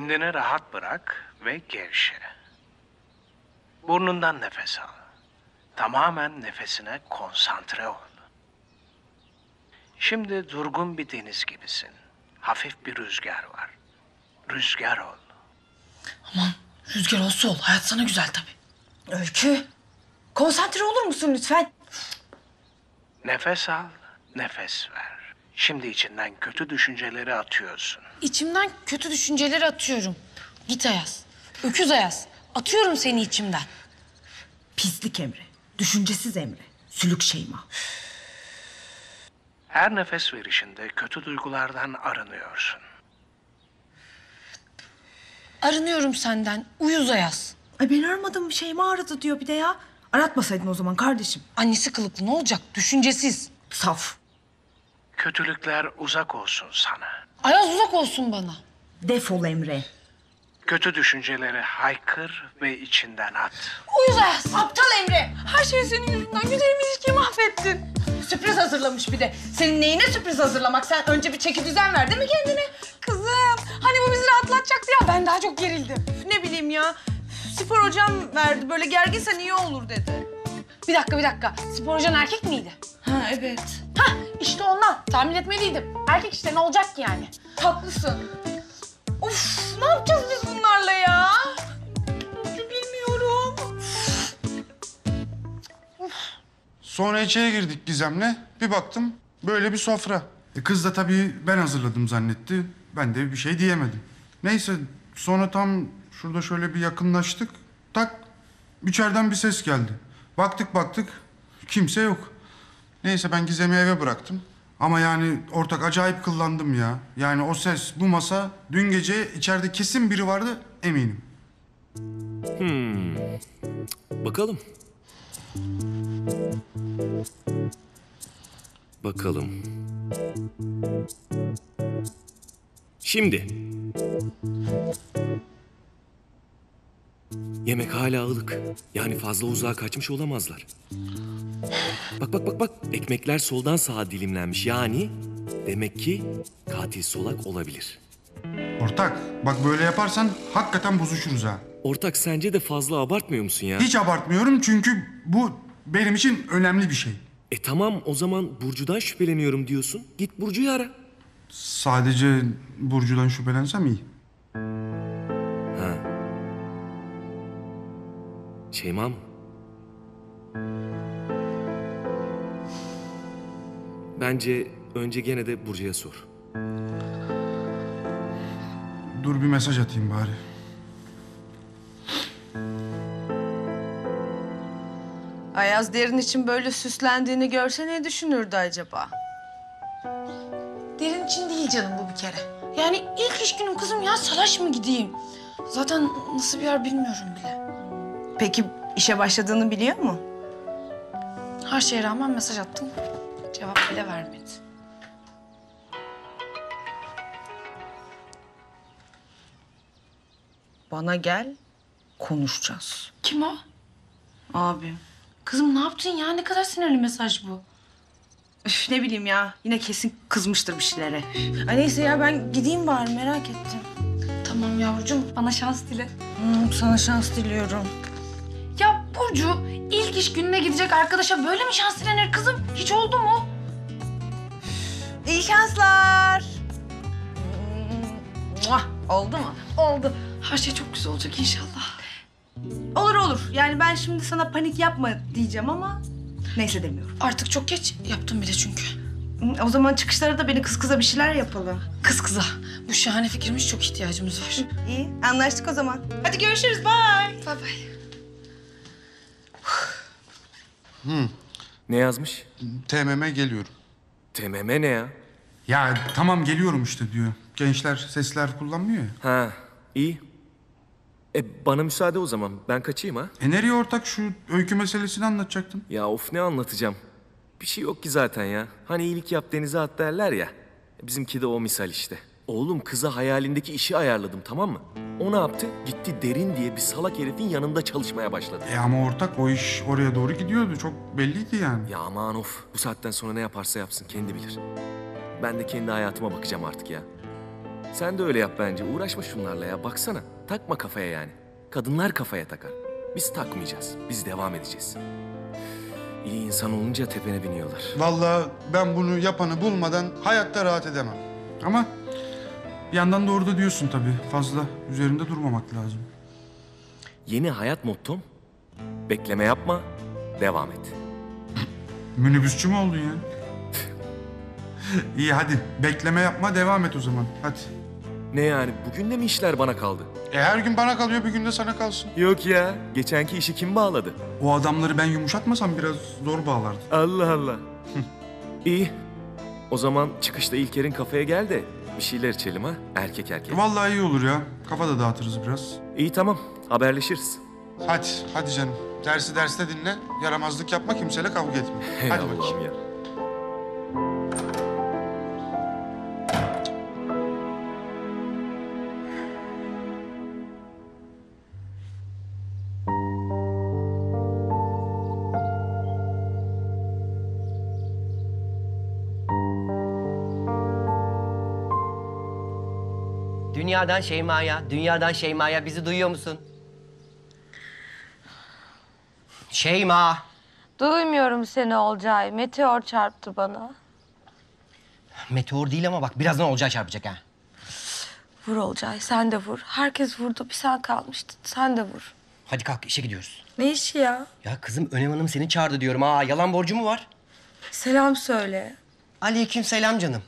Kendini rahat bırak ve gevşe. Burnundan nefes al. Tamamen nefesine konsantre ol. Şimdi durgun bir deniz gibisin. Hafif bir rüzgar var. Rüzgar ol. Aman rüzgar olsa ol. Hayat sana güzel tabii. Öykü, konsantre olur musun lütfen? Nefes al, nefes ver. Şimdi içinden kötü düşünceleri atıyorsun. İçimden kötü düşünceleri atıyorum. Git Ayaz. Öküz Ayaz. Atıyorum seni içimden. Pislik Emre. Düşüncesiz Emre. Sülük Şeyma. Her nefes verişinde kötü duygulardan arınıyorsun. Arınıyorum senden. Uyuz Ayaz. Ay ben aramadım. Şeyma aradı diyor bir de ya. Aratmasaydın o zaman kardeşim. Annesi kılıklı ne olacak? Düşüncesiz. Saf. Kötülükler uzak olsun sana. Ayaz uzak olsun bana. Defol Emre. Kötü düşünceleri haykır ve içinden at. Uyuz Ayaz. Aptal Emre. Her şey senin yüzünden. Güzelim ilişkiyi mahvettin. Sürpriz hazırlamış bir de. Senin neyine sürpriz hazırlamak? Sen önce bir çeki düzen ver değil mi kendine? Kızım, hani bu bizi rahatlatacaktı ya. Ben daha çok gerildim. Ne bileyim ya. Spor hocam verdi. Böyle gerginsen iyi olur dedi. Bir dakika, bir dakika. Spor hocan erkek miydi? Ha, evet. Hah, işte ondan. Tahmin etmeliydim. Erkek işte ne olacak ki yani? Haklısın. Of, ne yapacağız biz bunlarla ya? Bilmiyorum. Sonra içeri girdik Gizem'le. Bir baktım, böyle bir sofra. Kız da tabii ben hazırladım zannetti. Ben de bir şey diyemedim. Neyse, sonra tam şurada şöyle bir yakınlaştık. Tak, içeriden bir ses geldi. Baktık baktık, kimse yok. Neyse ben Gizem'i eve bıraktım. Ama yani ortak acayip kıllandım ya. Yani o ses, bu masa, dün gece içeride kesin biri vardı eminim. Bakalım. Bakalım. Şimdi. Yemek hala ılık. Yani fazla uzağa kaçmış olamazlar. Bak bak bak bak. Ekmekler soldan sağa dilimlenmiş. Yani demek ki katil solak olabilir. Ortak bak böyle yaparsan hakikaten bozuşuruz ha. Ortak sence de fazla abartmıyor musun ya? Hiç abartmıyorum çünkü bu benim için önemli bir şey. E tamam o zaman Burcu'dan şüpheleniyorum diyorsun. Git Burcu'yu ara. Sadece Burcu'dan şüphelensem iyi. Ha. Şeyma mı? Bence önce gene de Burcu'ya sor. Dur bir mesaj atayım bari. Ayaz Derin için böyle süslendiğini görse ne düşünürdü acaba? Derin için değil canım bu bir kere. Yani ilk iş günüm kızım ya salaş mı gideyim? Zaten nasıl bir yer bilmiyorum bile. Peki işe başladığını biliyor mu? Her şeye rağmen mesaj attım. Cevap bile vermedi. Bana gel, konuşacağız. Kim o? Abi. Kızım ne yaptın ya? Ne kadar sinirli mesaj bu. Üf, ne bileyim ya. Yine kesin kızmıştır bir şeylere. Ay neyse ya ben gideyim bari merak ettim. Tamam yavrucuğum bana şans dile. Sana şans diliyorum. Ya Burcu ilk iş gününe gidecek arkadaşa böyle mi şans dilenir kızım? Hiç oldu mu? İyi şanslar. Oldu mu? Oldu. Her şey çok güzel olacak inşallah. Olur olur. Yani ben şimdi sana panik yapma diyeceğim ama neyse demiyorum. Artık çok geç yaptım bile çünkü. O zaman çıkışlara da beni kız kıza bir şeyler yapalım. Kız kıza. Bu şahane fikrimiz çok ihtiyacımız var. İyi. Anlaştık o zaman. Hadi görüşürüz. Bye. Bye bye. Ne yazmış? TMM geliyorum. TMM ne ya? Ya tamam geliyorum işte diyor. Gençler sesler kullanmıyor ya. Ha iyi. Bana müsaade o zaman. Ben kaçayım ha. Nereye ortak şu öykü meselesini anlatacaktım. Ya of ne anlatacağım. Bir şey yok ki zaten ya. Hani iyilik yap denize at derler ya. Bizimki de o misal işte. Oğlum kıza hayalindeki işi ayarladım tamam mı? O ne yaptı? Gitti Derin diye bir salak herifin yanında çalışmaya başladı. Ama ortak o iş oraya doğru gidiyordu. Çok belliydi yani. Ya aman of. Bu saatten sonra ne yaparsa yapsın kendi bilir. Ben de kendi hayatıma bakacağım artık ya. Sen de öyle yap bence. Uğraşma şunlarla ya. Baksana. Takma kafaya yani. Kadınlar kafaya takar. Biz takmayacağız. Biz devam edeceğiz. İyi insan olunca tepene biniyorlar. Vallahi ben bunu yapanı bulmadan hayatta rahat edemem. Ama bir yandan da orada diyorsun tabii. Fazla üzerinde durmamak lazım. Yeni hayat mottom. Bekleme yapma. Devam et. Minibüsçü mü oldun ya? İyi hadi. Bekleme yapma. Devam et o zaman. Hadi. Ne yani? Bugün de mi işler bana kaldı? Her gün bana kalıyor. Bir gün de sana kalsın. Yok ya. Geçenki işi kim bağladı? O adamları ben yumuşatmasam biraz zor bağlardı. Allah Allah. İyi. O zaman çıkışta İlker'in kafeye gel de bir şeyler içelim ha. Erkek erkek. Vallahi iyi olur ya. Kafa da dağıtırız biraz. İyi tamam. Haberleşiriz. Hadi. Hadi canım. Dersi derste dinle. Yaramazlık yapma. Kimseyle kavga etme. Hey hadi bakayım. Ya. Dünyadan Şeyma'ya, dünyadan Şeyma'ya. Bizi duyuyor musun? Şeyma! Duymuyorum seni Olcay. Meteor çarptı bana. Meteor değil ama bak birazdan Olcay çarpacak ha. Vur Olcay, sen de vur. Herkes vurdu, bir sen kalmıştın. Sen de vur. Hadi kalk, işe gidiyoruz. Ne işi ya? Ya kızım, Önem Hanım seni çağırdı diyorum ha. Yalan borcu mu var? Selam söyle. Aleyküm selam canım.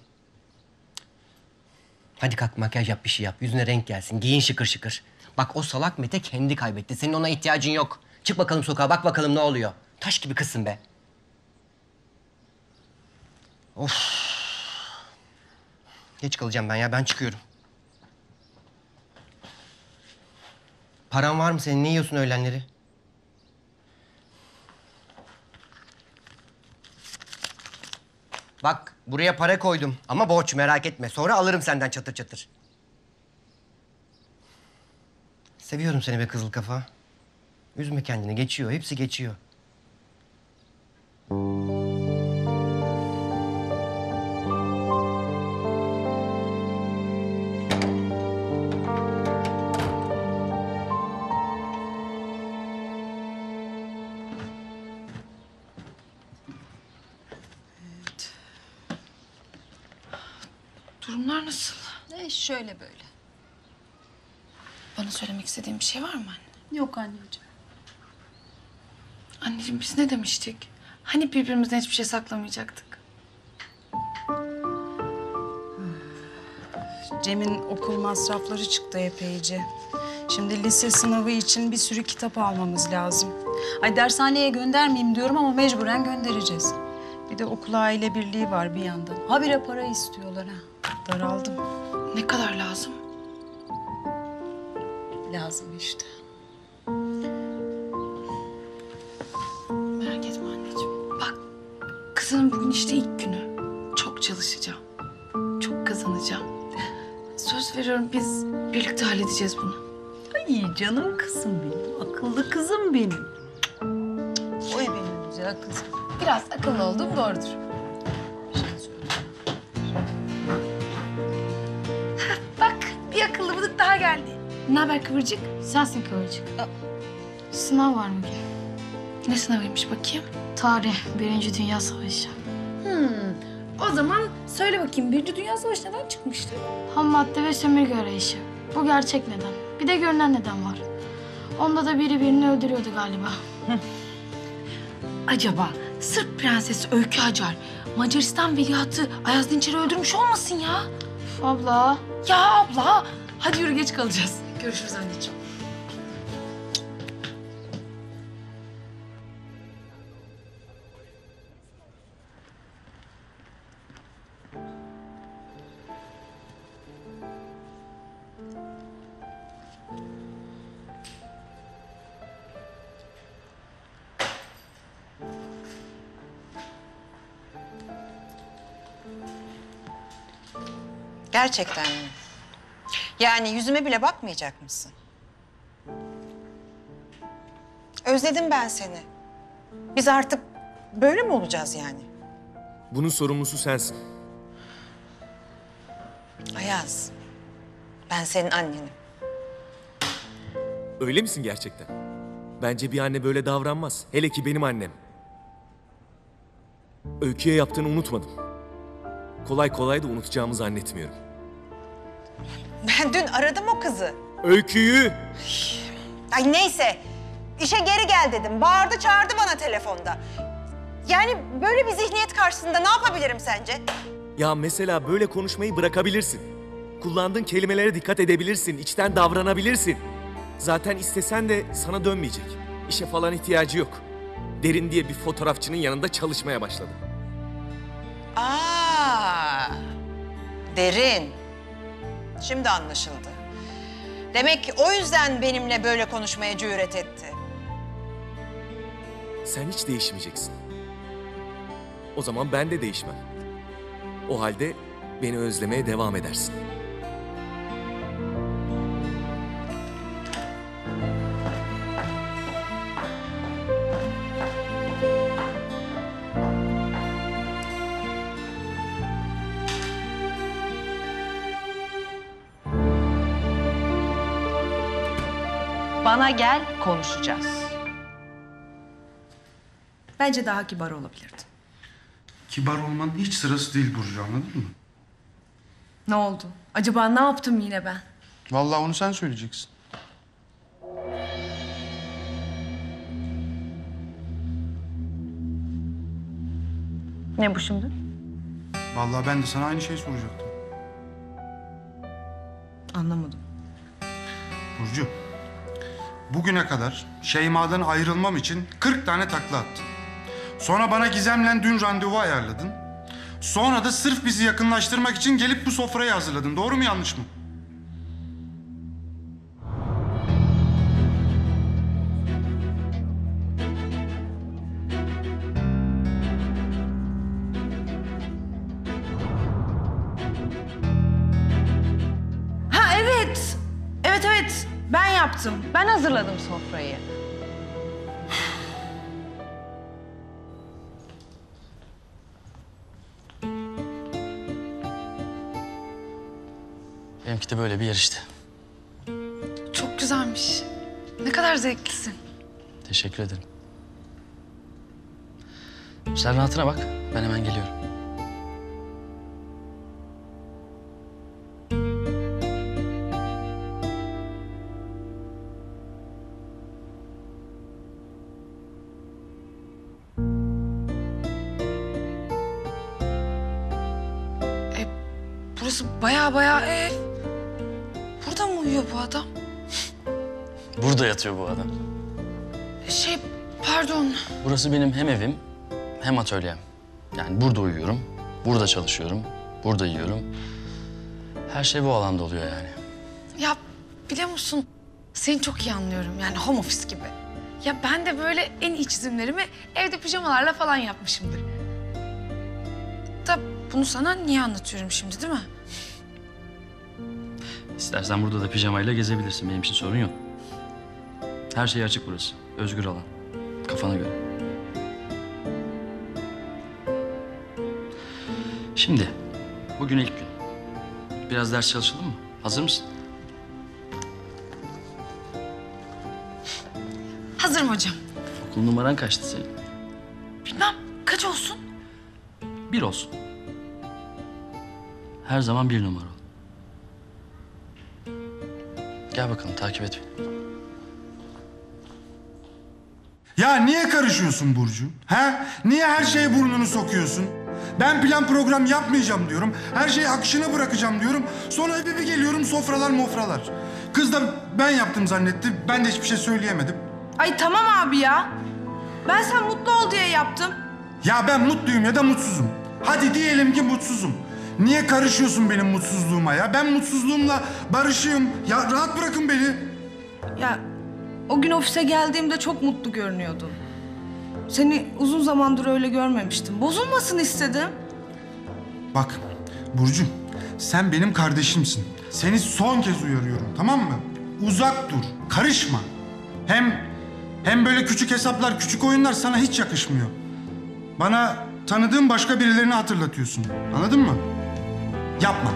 Hadi kalk makyaj yap, bir şey yap. Yüzüne renk gelsin. Giyin şıkır şıkır. Bak o salak Mete kendi kaybetti. Senin ona ihtiyacın yok. Çık bakalım sokağa, bak bakalım ne oluyor. Taş gibi kızsın be. Of. Geç kalacağım ben ya, ben çıkıyorum. Paran var mı senin? Ne yiyorsun öğlenleri? Bak, buraya para koydum ama borç, merak etme. Sonra alırım senden çatır çatır. Seviyorum seni be kızıl kafa. Üzme kendini, geçiyor. Hepsi geçiyor. Durumlar nasıl? Şöyle böyle. Bana söylemek istediğin bir şey var mı anne? Yok anneciğim. Anneciğim biz ne demiştik? Hani birbirimizden hiçbir şey saklamayacaktık? Cem'in okul masrafları çıktı epeyce. Şimdi lise sınavı için bir sürü kitap almamız lazım. Ay dershaneye göndermeyeyim diyorum ama mecburen göndereceğiz. Bir de okul aile birliği var bir yandan. Habire para istiyorlar ha. Daraldım. Ne kadar lazım? Lazım işte. Merak etme anneciğim. Bak, kızının bugün işte ilk günü. Çok çalışacağım. Çok kazanacağım. Söz veriyorum biz birlikte halledeceğiz bunu. Ay canım kızım benim. Akıllı kızım benim. Oy benim güzel kızım. Biraz akıllı oldum doğrudur. Bak, bir akıllılık daha geldi. Ne haber Kıvırcık? Sensin Kıvırcık. Sınav var mı ki? Ne sınavıymış bakayım? Tarih, 1. Dünya Savaşı. O zaman söyle bakayım, 1. Dünya Savaşı neden çıkmıştı? Ham madde ve sömürge arayışı. Bu gerçek neden. Bir de görünen neden var. Onda da biri birini öldürüyordu galiba. Acaba Sırp prensesi Öykü Acar, Macaristan veliahtı Ayaz Dinçer'i öldürmüş olmasın ya? Üf, abla. Ya abla. Hadi yürü, geç kalacağız. Görüşürüz anneciğim. Gerçekten mi? Yani yüzüme bile bakmayacak mısın? Özledim ben seni. Biz artık böyle mi olacağız yani? Bunun sorumlusu sensin. Ayaz, Ben senin annenim. Öyle misin gerçekten? Bence bir anne böyle davranmaz. Hele ki benim annem. Öykü'ye yaptığını unutmadım. Kolay kolay da unutacağımı zannetmiyorum. Ben dün aradım o kızı. Öykü'yü! Ay neyse. İşe geri gel dedim. Bağırdı çağırdı bana telefonda. Yani böyle bir zihniyet karşısında ne yapabilirim sence? Ya mesela böyle konuşmayı bırakabilirsin. Kullandığın kelimelere dikkat edebilirsin. İçten davranabilirsin. Zaten istesen de sana dönmeyecek. İşe falan ihtiyacı yok. Derin diye bir fotoğrafçının yanında çalışmaya başladı. Aa, Derin. Şimdi anlaşıldı. Demek ki o yüzden benimle böyle konuşmaya cüret etti. Sen hiç değişmeyeceksin. O zaman ben de değişmem. O halde beni özlemeye devam edersin. Bana gel, konuşacağız. Bence daha kibar olabilirdin. Kibar olmanın hiç sırası değil Burcu, anladın mı? Ne oldu? Acaba ne yaptım yine ben? Vallahi onu sen söyleyeceksin. Ne bu şimdi? Vallahi ben de sana aynı şeyi soracaktım. Anlamadım. Burcu, bugüne kadar Şeyma'dan ayrılmam için 40 tane takla attın. Sonra bana Gizem'le dün randevu ayarladın. Sonra da sırf bizi yakınlaştırmak için gelip bu sofrayı hazırladın. Doğru mu, yanlış mı? Ha evet. Evet. Ben yaptım. Ben hazırladım sofrayı. Benimki de böyle bir yer işte. Çok güzelmiş. Ne kadar zevklisin. Teşekkür ederim. Sen rahatına bak. Ben hemen geliyorum. Burası bayağı ev. Burada mı uyuyor bu adam? Burada yatıyor bu adam. Pardon. Burası benim hem evim hem atölyem. Yani burada uyuyorum, burada çalışıyorum, burada yiyorum. Her şey bu alanda oluyor yani. Ya biliyor musun? Seni çok iyi anlıyorum. Yani home office gibi. Ya ben de böyle en iyi çizimlerimi evde pijamalarla falan yapmışımdır. Tabii. Bunu sana niye anlatıyorum şimdi, değil mi? İstersen burada da pijamayla gezebilirsin. Benim için sorun yok. Her şey açık burası. Özgür alan. Kafana göre. Şimdi, bugün ilk gün. Biraz ders çalışalım mı? Hazır mısın? Hazırım hocam. Okul numaran kaçtı senin? Bilmem. Kaç olsun? 1 olsun. Her zaman 1 numara ol. Gel bakalım, takip et beni. Ya niye karışıyorsun Burcu? Ha? Niye her şeye burnunu sokuyorsun? Ben plan program yapmayacağım diyorum. Her şeyi akışına bırakacağım diyorum. Sonra eve bir geliyorum, sofralar mofralar. Kız da ben yaptım zannetti. Ben de hiçbir şey söyleyemedim. Ay tamam abi ya. Ben sen mutlu ol diye yaptım. Ya ben mutluyum ya da mutsuzum. Hadi diyelim ki mutsuzum. Niye karışıyorsun benim mutsuzluğuma ya? Ben mutsuzluğumla barışığım. Ya rahat bırakın beni. Ya o gün ofise geldiğimde çok mutlu görünüyordun. Seni uzun zamandır öyle görmemiştim. Bozulmasın istedim. Bak Burcu, sen benim kardeşimsin. Seni son kez uyarıyorum, tamam mı? Uzak dur, karışma. Hem böyle küçük hesaplar, küçük oyunlar sana hiç yakışmıyor. Bana tanıdığın başka birilerini hatırlatıyorsun. Anladın mı? Yapma.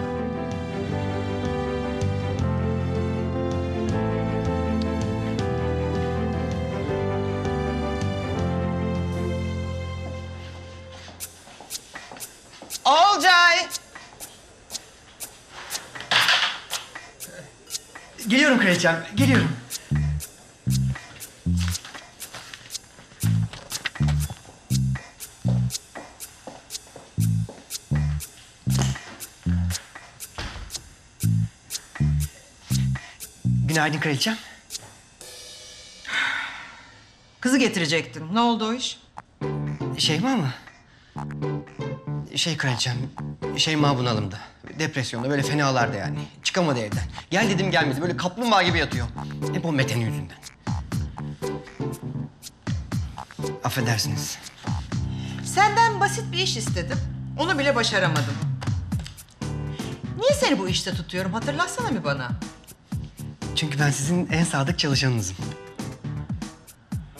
Geliyorum kraliçem, geliyorum. Günaydın kraliçem. Kızı getirecektin. Ne oldu o iş? Şeyma mı? Kraliçem, Şeyma bunalımda. Depresyonda, böyle fenalarda yani. Çıkamadı evden. Gel dedim gelmedi. Böyle kaplumbağa gibi yatıyor. Hep o Mete'nin yüzünden. Affedersiniz. Senden basit bir iş istedim. Onu bile başaramadım. Niye seni bu işte tutuyorum? Hatırlatsana bir bana. Çünkü ben sizin en sadık çalışanınızım.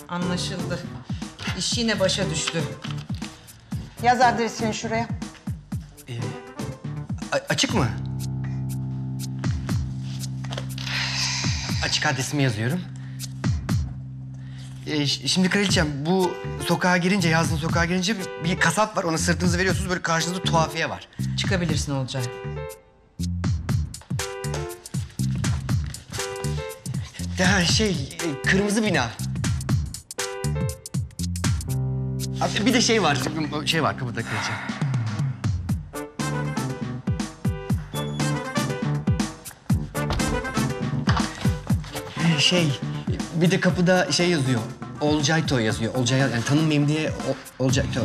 Anlaşıldı. İş yine başa düştü. Yaz adresini şuraya. Açık mı? Açık adresimi yazıyorum. Şimdi kraliçem, bu sokağa girince, yazın sokağa girince bir kasap var. Ona sırtınızı veriyorsunuz, böyle karşınızda tuhafiye var. Çıkabilirsin Olcay. Daha kırmızı bina. Bir de şey var kapıda kraliçem. Bir de kapıda yazıyor. Olcay to yazıyor. Olcay yani tanınmayayım diye Olcay to.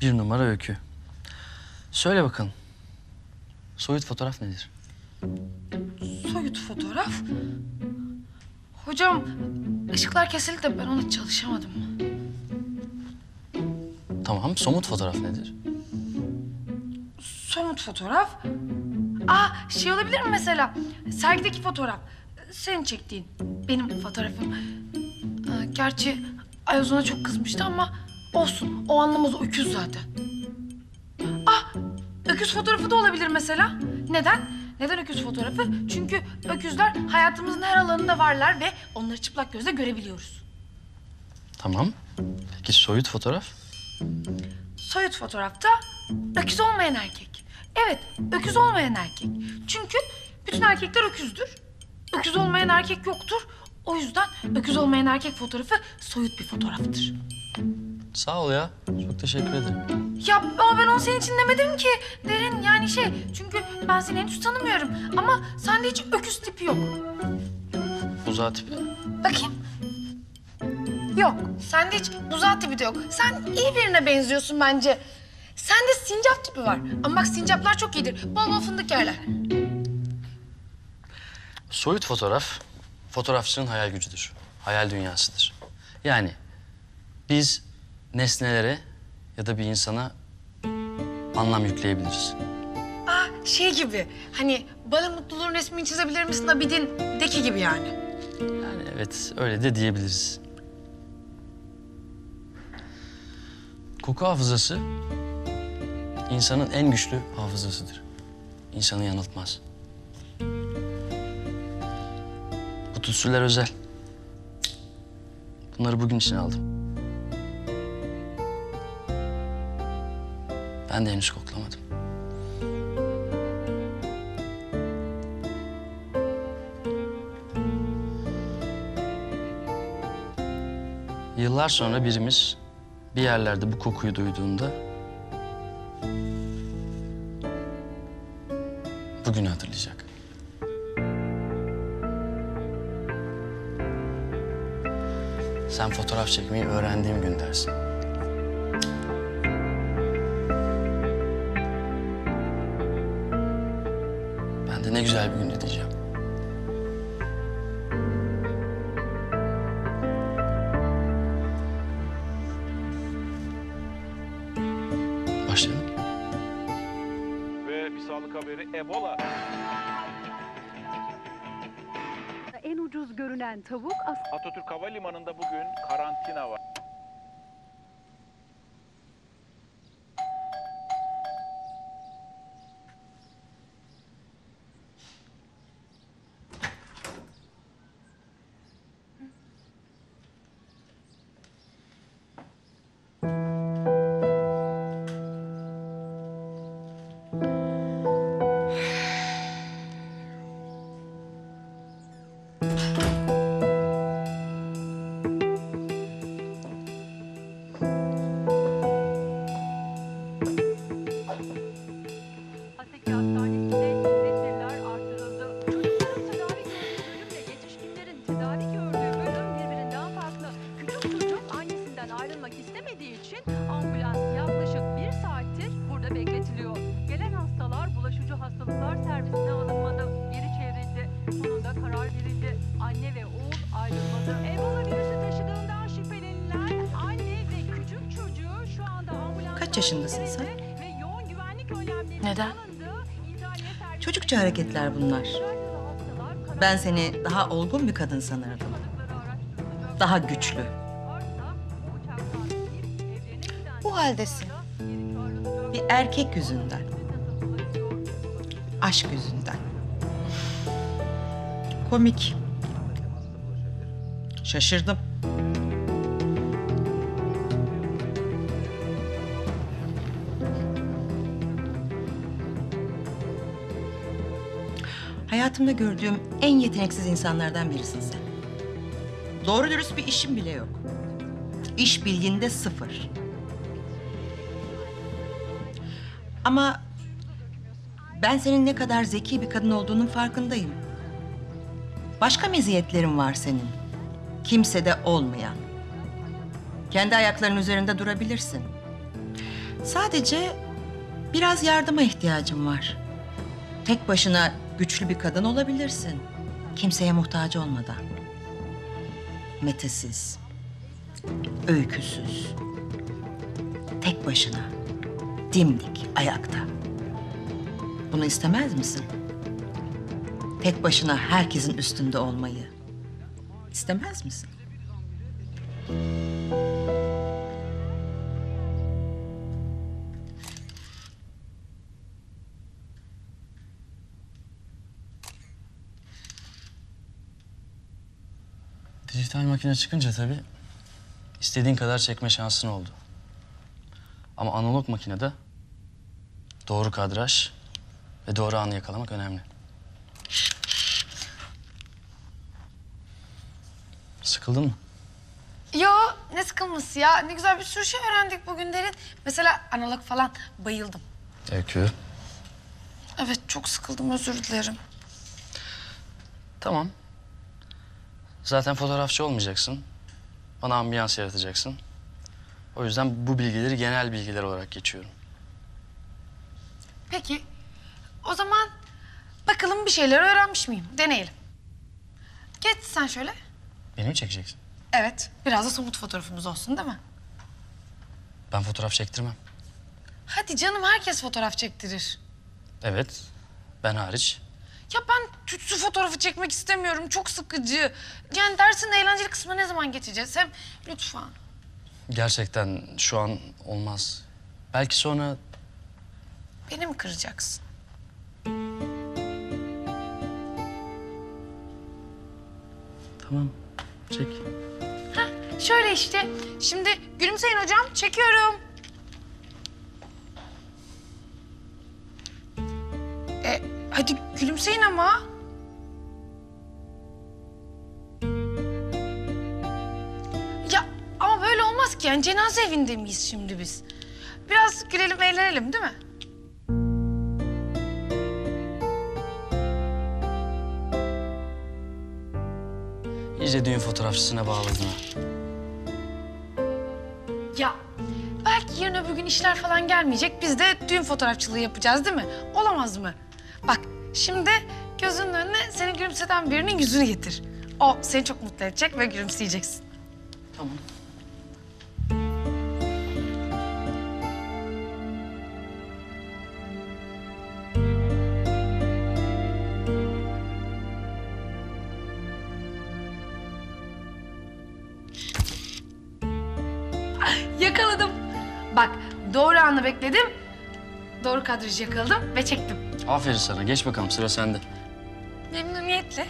Bir numara Öykü. Söyle bakalım. Soyut fotoğraf nedir? Soyut fotoğraf? Hocam, ışıklar kesildi de ben ona çalışamadım. Tamam, somut fotoğraf nedir? Somut fotoğraf? Aa, olabilir mi mesela? Sergideki fotoğraf. Senin çektiğin, benim fotoğrafım. Gerçi Ayaz ona çok kızmıştı ama olsun. O anlamaz, o öküz zaten. Ah, öküz fotoğrafı da olabilir mesela. Neden? Neden öküz fotoğrafı? Çünkü öküzler hayatımızın her alanında varlar ve onları çıplak gözle görebiliyoruz. Tamam. Peki soyut fotoğraf? Soyut fotoğrafta öküz olmayan erkek. Evet, öküz olmayan erkek. Çünkü bütün erkekler öküzdür. Öküz olmayan erkek yoktur. O yüzden öküz olmayan erkek fotoğrafı soyut bir fotoğraftır. Sağ ol ya. Çok teşekkür ederim. Ya ama ben onu senin için demedim ki Derin. Yani çünkü ben seni henüz tanımıyorum. Ama sende hiç öküz tipi yok. Buzağı tipi. Bakayım. Yok. Sende hiç buzağı tipi de yok. Sen iyi birine benziyorsun bence. Sende sincap tipi var. Ama bak sincaplar çok iyidir. Bol bol fındık yerler. Soyut fotoğraf, fotoğrafçının hayal gücüdür. Hayal dünyasıdır. Yani biz nesnelere ya da bir insana anlam yükleyebiliriz. Aa, gibi. Hani bana mutluluğun resmini çizebilir misin Abidin'deki gibi yani. Yani evet, öyle de diyebiliriz. Koku hafızası insanın en güçlü hafızasıdır. İnsanı yanıltmaz. Bu tütsüler özel. Bunları bugün için aldım. Ben de henüz koklamadım. Yıllar sonra birimiz bir yerlerde bu kokuyu duyduğunda bugünü hatırlayacak. Sen fotoğraf çekmeyi öğrendiğim gün dersin. Ne güzel bir gündü diyeceğim. Başlayalım. Ve bir sağlık haberi Ebola. En ucuz görünen tavuk... Atatürk Havalimanı'nda bugün karantina var. Kaç yaşındasın sen? Neden? Çocukça hareketler bunlar. Ben seni daha olgun bir kadın sanırdım. Daha güçlü. Bu haldesin. Bir erkek yüzünden. Aşk yüzünden. Komik. Şaşırdım. Hayatımda gördüğüm en yeteneksiz insanlardan birisin sen. Doğru dürüst bir işin bile yok. İş bilginde sıfır. Ama ben senin ne kadar zeki bir kadın olduğunun farkındayım. Başka meziyetlerin var senin. Kimsede olmayan. Kendi ayaklarının üzerinde durabilirsin. Sadece biraz yardıma ihtiyacın var. Tek başına güçlü bir kadın olabilirsin. Kimseye muhtaç olmadan. Metesiz, öyküsüz, tek başına, dimdik ayakta. Bunu istemez misin? Tek başına herkesin üstünde olmayı istemez misin? Dijital makine çıkınca tabii istediğin kadar çekme şansın oldu. Ama analog makinede doğru kadraj ve doğru anı yakalamak önemli. Sıkıldın mı? Yo, ne sıkılması ya. Ne güzel bir sürü şey öğrendik bugün Derin. Mesela analog falan, bayıldım. Öykü. Evet, çok sıkıldım, özür dilerim. Tamam. Zaten fotoğrafçı olmayacaksın. Bana ambiyans yaratacaksın. O yüzden bu bilgileri genel bilgiler olarak geçiyorum. Peki. O zaman bakalım bir şeyler öğrenmiş miyim? Deneyelim. Geç sen şöyle. Beni mi çekeceksin? Evet. Biraz da somut fotoğrafımız olsun değil mi? Ben fotoğraf çektirmem. Hadi canım, herkes fotoğraf çektirir. Evet. Ben hariç. Ya ben tütsü fotoğrafı çekmek istemiyorum. Çok sıkıcı. Yani dersin eğlenceli kısmı ne zaman geçeceğiz? Hem lütfen. Gerçekten şu an olmaz. Belki sonra... Beni mi kıracaksın? Tamam. Çek. Hah, şöyle işte. Şimdi gülümseyin hocam. Çekiyorum. Hadi gülümseyin ama. Ya ama böyle olmaz ki. Yani cenaze evinde miyiz şimdi biz? Biraz gülelim, eğlenelim değil mi? İyice düğün fotoğrafçısına bağladın ha. Ya belki yarın öbür gün işler falan gelmeyecek. Biz de düğün fotoğrafçılığı yapacağız değil mi? Olamaz mı? Bak şimdi gözünün önüne seni gülümseten birinin yüzünü getir. O seni çok mutlu edecek ve gülümseyeceksin. Tamam. Yakaladım. Bak doğru anı bekledim. Doğru kadrajı yakaladım ve çektim. Aferin sana. Geç bakalım. Sıra sende. Memnuniyetle.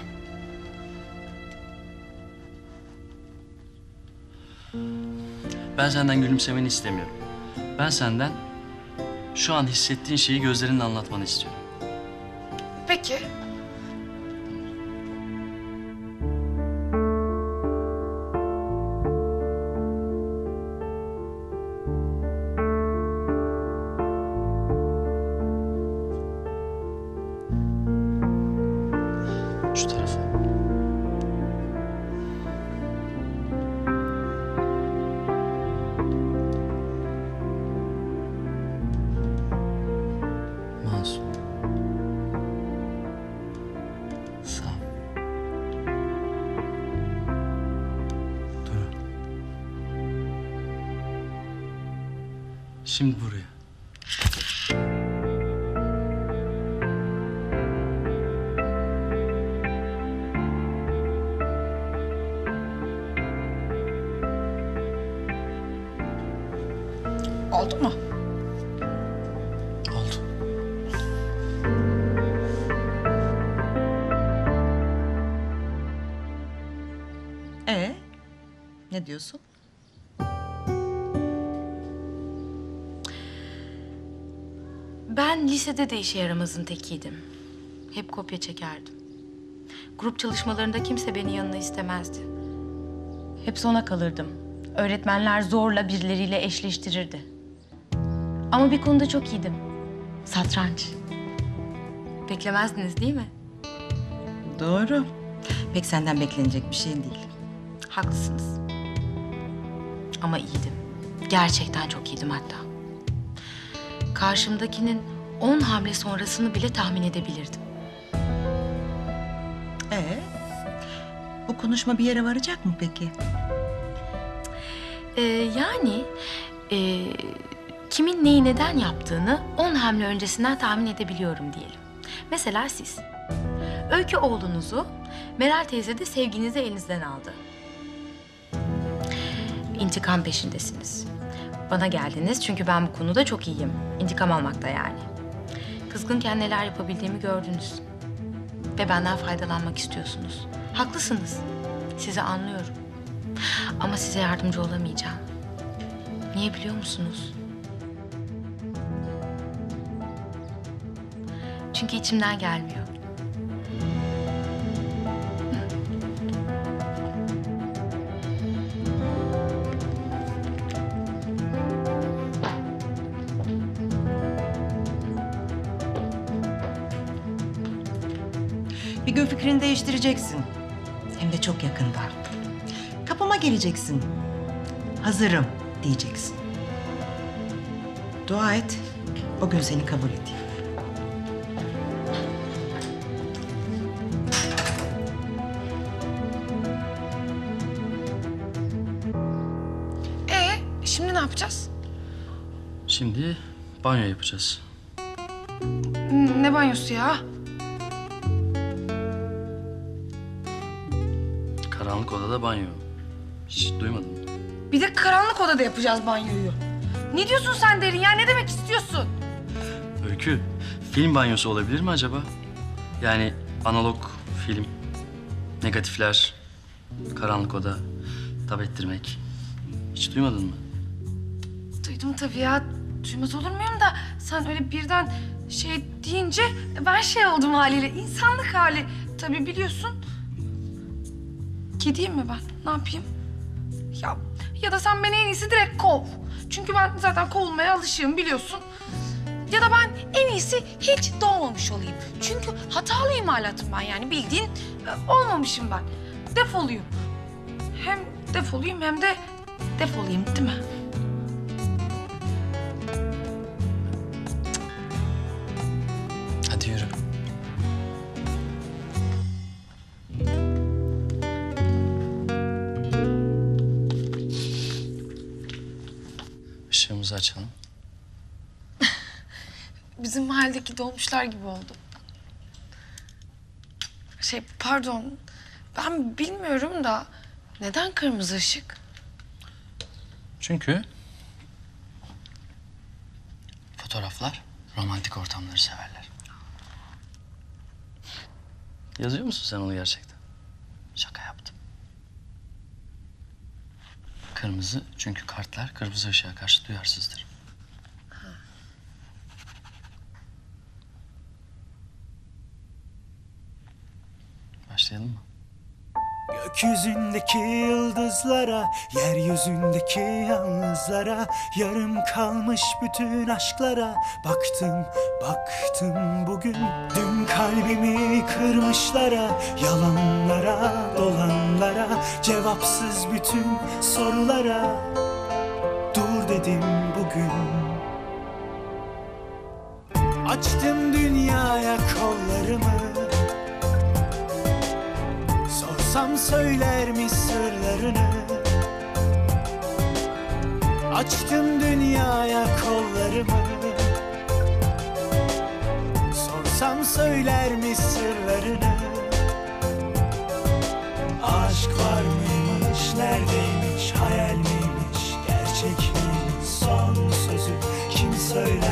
Ben senden gülümsemeni istemiyorum. Ben senden şu an hissettiğin şeyi gözlerinle anlatmanı istiyorum. Peki. Şimdi buraya. Oldu mu? Oldu. Ne diyorsun? Ben lisede de işe yaramazın tekiydim. Hep kopya çekerdim. Grup çalışmalarında kimse beni yanına istemezdi. Hep sona kalırdım. Öğretmenler zorla birileriyle eşleştirirdi. Ama bir konuda çok iyiydim. Satranç. Beklemezdiniz değil mi? Doğru. Pek senden beklenecek bir şey değil. Haklısınız. Ama iyiydim. Gerçekten çok iyiydim hatta. Karşımdakinin 10 hamle sonrasını bile tahmin edebilirdim. Bu konuşma bir yere varacak mı peki? Kimin neyi neden yaptığını 10 hamle öncesinden tahmin edebiliyorum diyelim. Mesela siz. Öykü oğlunuzu, Meral teyze de sevginizi elinizden aldı. İntikam peşindesiniz. Bana geldiniz çünkü ben bu konuda çok iyiyim. İntikam almakta yani. Kızgınken neler yapabildiğimi gördünüz. Ve benden faydalanmak istiyorsunuz. Haklısınız. Sizi anlıyorum. Ama size yardımcı olamayacağım. Niye biliyor musunuz? Çünkü içimden gelmiyor. Bir gün fikrini değiştireceksin. Hem de çok yakında. Kapıma geleceksin. Hazırım diyeceksin. Dua et, o gün seni kabul edeyim. Şimdi ne yapacağız? Şimdi banyo yapacağız. Ne banyosu ya? Karanlık odada banyo. Hiç duymadın mı? Bir de karanlık odada yapacağız banyoyu. Ne diyorsun sen Derin ya? Ne demek istiyorsun? Öykü, film banyosu olabilir mi acaba? Yani analog film, negatifler, karanlık oda, tab ettirmek. Hiç duymadın mı? Duydum tabii ya. Duymaz olur muyum da sen öyle birden şey deyince ben şey oldum haliyle. İnsanlık hali. Tabii biliyorsun. Kediyim mi ben? Ne yapayım? Ya da sen beni en iyisi direkt kov. Çünkü ben zaten kovulmaya alışığım biliyorsun. Ya da ben en iyisi hiç doğmamış olayım. Çünkü hatalı imalatım ben yani. Bildiğin olmamışım ben. Defoluyum. Hem defoluyum hem de defolayım değil mi? Hadi yürü. Işığımızı açalım. Bizim mahalledeki dolmuşlar gibi oldu. Pardon. Ben bilmiyorum da neden kırmızı ışık? Çünkü fotoğraflar romantik ortamları severler. Yazıyor musun sen onu gerçekten? Şaka yaptım. Kırmızı çünkü kartlar kırmızı ışığa karşı duyarsızdır. Başlayalım mı? Gökyüzündeki yıldızlara, yeryüzündeki yalnızlara, yarım kalmış bütün aşklara baktım bugün. Dün kalbimi kırmışlara, yalanlara, dolanlara, cevapsız bütün sorulara dur dedim bugün. Açtım dünyaya kollarımı, sorsam söyler mi sırlarını? Açtım dünyaya kol. yollarımı. Sorsam söyler mi sırlarını? Aşk var mıymış, neredeymiş, hayal miymiş, gerçek miymiş? Son sözü kim söylermiş?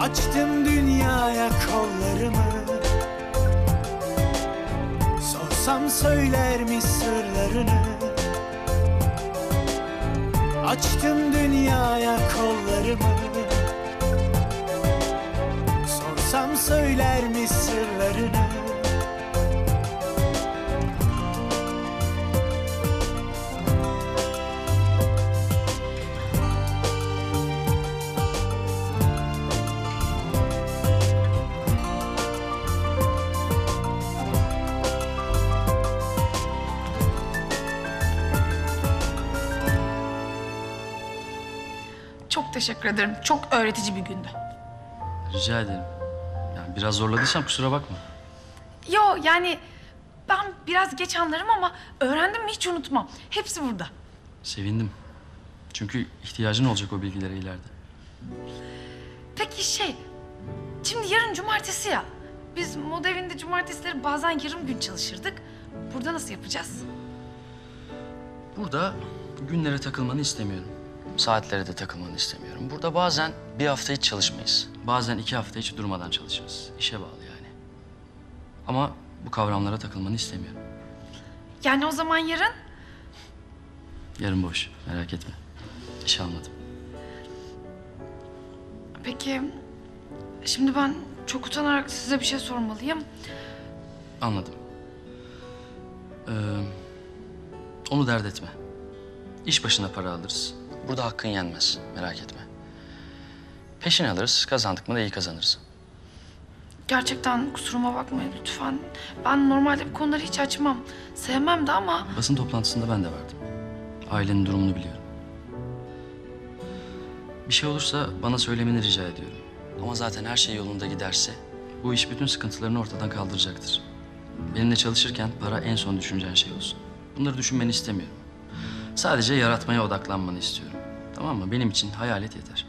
Açtım dünyaya kollarımı. Sorsam söyler mi sırlarını? Açtım dünyaya kollarımı. Sorsam söyler mi sırlarını? Çok teşekkür ederim. Çok öğretici bir gündü. Rica ederim. Yani biraz zorladıysam kusura bakma. Yo yani ben biraz geç anlarım ama öğrendim mi hiç unutmam. Hepsi burada. Sevindim. Çünkü ihtiyacın olacak o bilgilere ileride. Peki şimdi yarın cumartesi ya. Biz moda evinde cumartesileri bazen yarım gün çalışırdık. Burada nasıl yapacağız? Burada günlere takılmanı istemiyorum. Saatlere de takılmanı istemiyorum. Burada bazen bir hafta hiç çalışmayız. Bazen 2 hafta hiç durmadan çalışırız. İşe bağlı yani. Ama bu kavramlara takılmanı istemiyorum. Yani o zaman yarın? Yarın boş. Merak etme. İş almadım. Peki, şimdi ben çok utanarak size bir şey sormalıyım. Anladım. Onu dert etme. İş başına para alırız. Burada hakkın yenmez, merak etme. Peşin alırız, kazandık mı da iyi kazanırız. Gerçekten kusuruma bakmayın lütfen. Ben normalde bu konuları hiç açmam. Sevmem de ama... Basın toplantısında ben de vardım. Ailenin durumunu biliyorum. Bir şey olursa bana söylemeni rica ediyorum. Ama zaten her şey yolunda giderse... bu iş bütün sıkıntılarını ortadan kaldıracaktır. Benimle çalışırken para en son düşüneceğin şey olsun. Bunları düşünmeni istemiyorum. Sadece yaratmaya odaklanmanı istiyorum. Tamam mı? Benim için hayalet yeter.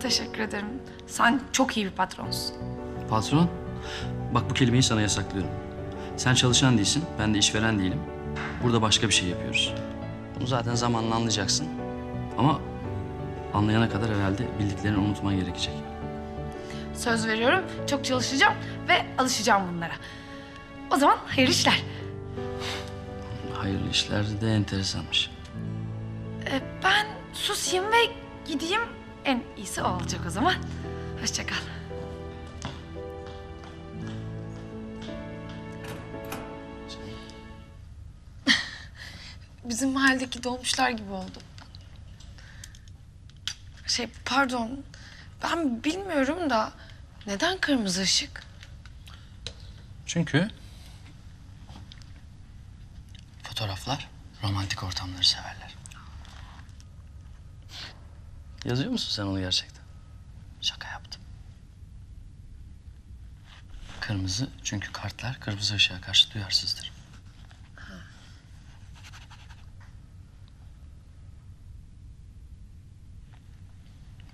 Teşekkür ederim. Sen çok iyi bir patronsun. Patron? Bak bu kelimeyi sana yasaklıyorum. Sen çalışan değilsin, ben de işveren değilim. Burada başka bir şey yapıyoruz. Bunu zaten zamanla anlayacaksın. Ama anlayana kadar herhalde bildiklerini unutman gerekecek. Söz veriyorum, çok çalışacağım ve alışacağım bunlara. O zaman hayırlı işler. Hayırlı işler de enteresanmış. Ben susayım ve gideyim. En iyisi o olacak o zaman. Hoşça kal. Bizim mahalledeki dolmuşlar gibi oldu. Pardon. Ben bilmiyorum da neden kırmızı ışık? Çünkü... fotoğraflar romantik ortamları severler. Yazıyor musun sen onu gerçekten? Şaka yaptım. Kırmızı çünkü kartlar kırmızı ışığa karşı duyarsızdır. Ha.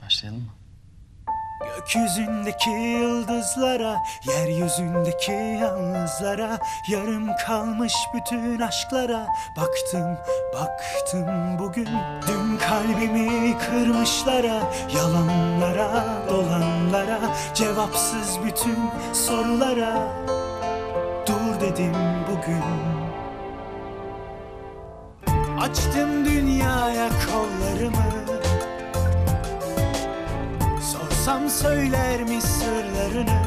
Başlayalım mı? Gökyüzündeki yıldızlara, yeryüzündeki yalnızlara, yarım kalmış bütün aşklara baktım bugün. Dün kalbimi kırmışlara, yalanlara, dolanlara, cevapsız bütün sorulara dur dedim bugün. Açtım dünyaya kollarımı. Sorsam söyler mi sırlarını?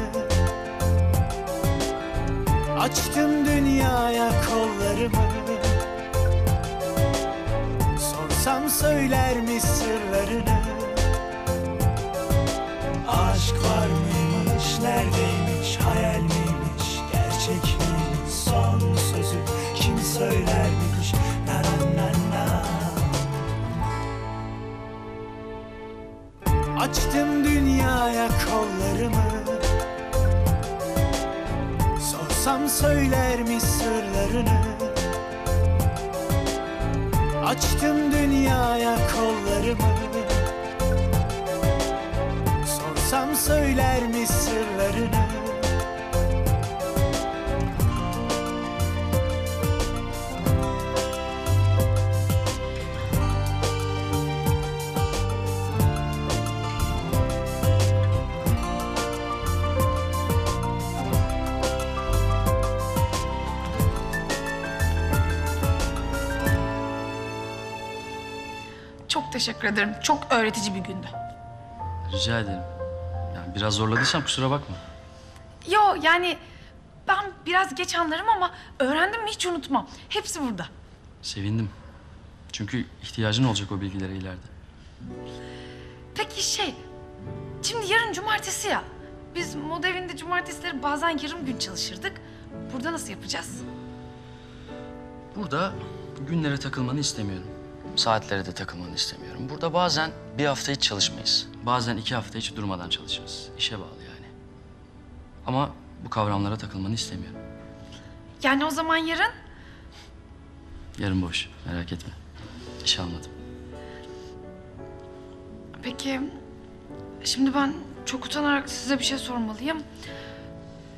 Açtım dünyaya kollarımı. Sorsam söyler mi sırlarını? Aşk var mıymış, neredeymiş, hayal miymiş, gerçek miymiş? Son sözü kim söylermiş? Açtım dünyaya kollarımı. Sorsam söyler mi sırlarını? açtım dünyaya kollarımı. Sorsam söyler mi sırlarını? Çok teşekkür ederim. Çok öğretici bir gündü. Rica ederim. Yani biraz zorladıysam kusura bakma. Yo yani ben biraz geç anlarım ama öğrendim mi hiç unutmam. Hepsi burada. Sevindim. Çünkü ihtiyacın olacak o bilgilere ileride. Peki şimdi yarın cumartesi ya. Biz moda evinde cumartesileri bazen yarım gün çalışırdık. Burada nasıl yapacağız? Burada günlere takılmanı istemiyorum. Saatlere de takılmanı istemiyorum. Burada bazen bir hafta hiç çalışmayız. Bazen 2 hafta hiç durmadan çalışırız. İşe bağlı yani. Ama bu kavramlara takılmanı istemiyorum. Yani o zaman yarın? Yarın boş. Merak etme. İş almadım. Peki, şimdi ben çok utanarak size bir şey sormalıyım.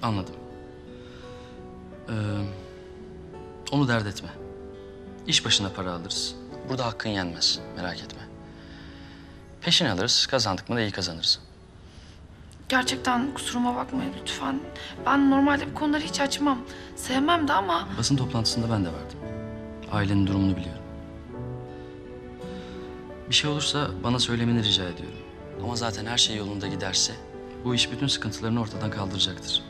Anladım. Onu dert etme. İş başına para alırız. Burada hakkın yenmez, merak etme. Peşin alırız, kazandık mı da iyi kazanırız. Gerçekten kusuruma bakmayın lütfen. Ben normalde bu konuları hiç açmam. Sevmem de ama... Basın toplantısında ben de vardım. Ailenin durumunu biliyorum. Bir şey olursa bana söylemeni rica ediyorum. Ama zaten her şey yolunda giderse... bu iş bütün sıkıntılarını ortadan kaldıracaktır.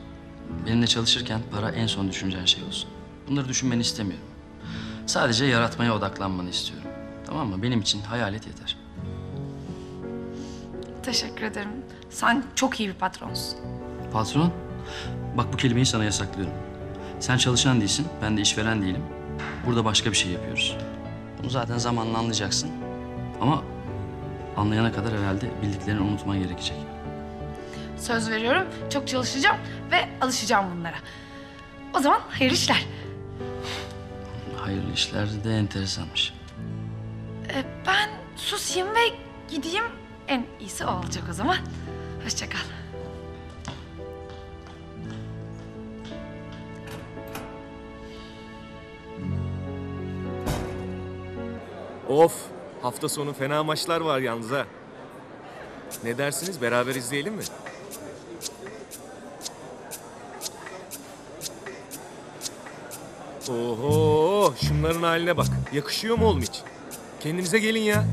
Benimle çalışırken para en son düşüneceğin şey olsun. Bunları düşünmeni istemiyorum. Sadece yaratmaya odaklanmanı istiyorum. Tamam mı? Benim için hayalet yeter. Teşekkür ederim. Sen çok iyi bir patronsun. Patron? Bak bu kelimeyi sana yasaklıyorum. Sen çalışan değilsin, ben de işveren değilim. Burada başka bir şey yapıyoruz. Bunu zaten zamanla anlayacaksın. Ama anlayana kadar herhalde bildiklerini unutman gerekecek. Söz veriyorum, çok çalışacağım ve alışacağım bunlara. O zaman hayırlı işler. Hayırlı işler de enteresanmış. Ben susayım ve gideyim. En iyisi o olacak o zaman. Hoşça kal. Of! Hafta sonu fena maçlar var yalnız ha. Ne dersiniz? Beraber izleyelim mi? Oho! Şunların haline bak. Yakışıyor mu oğlum hiç? Kendinize gelin ya.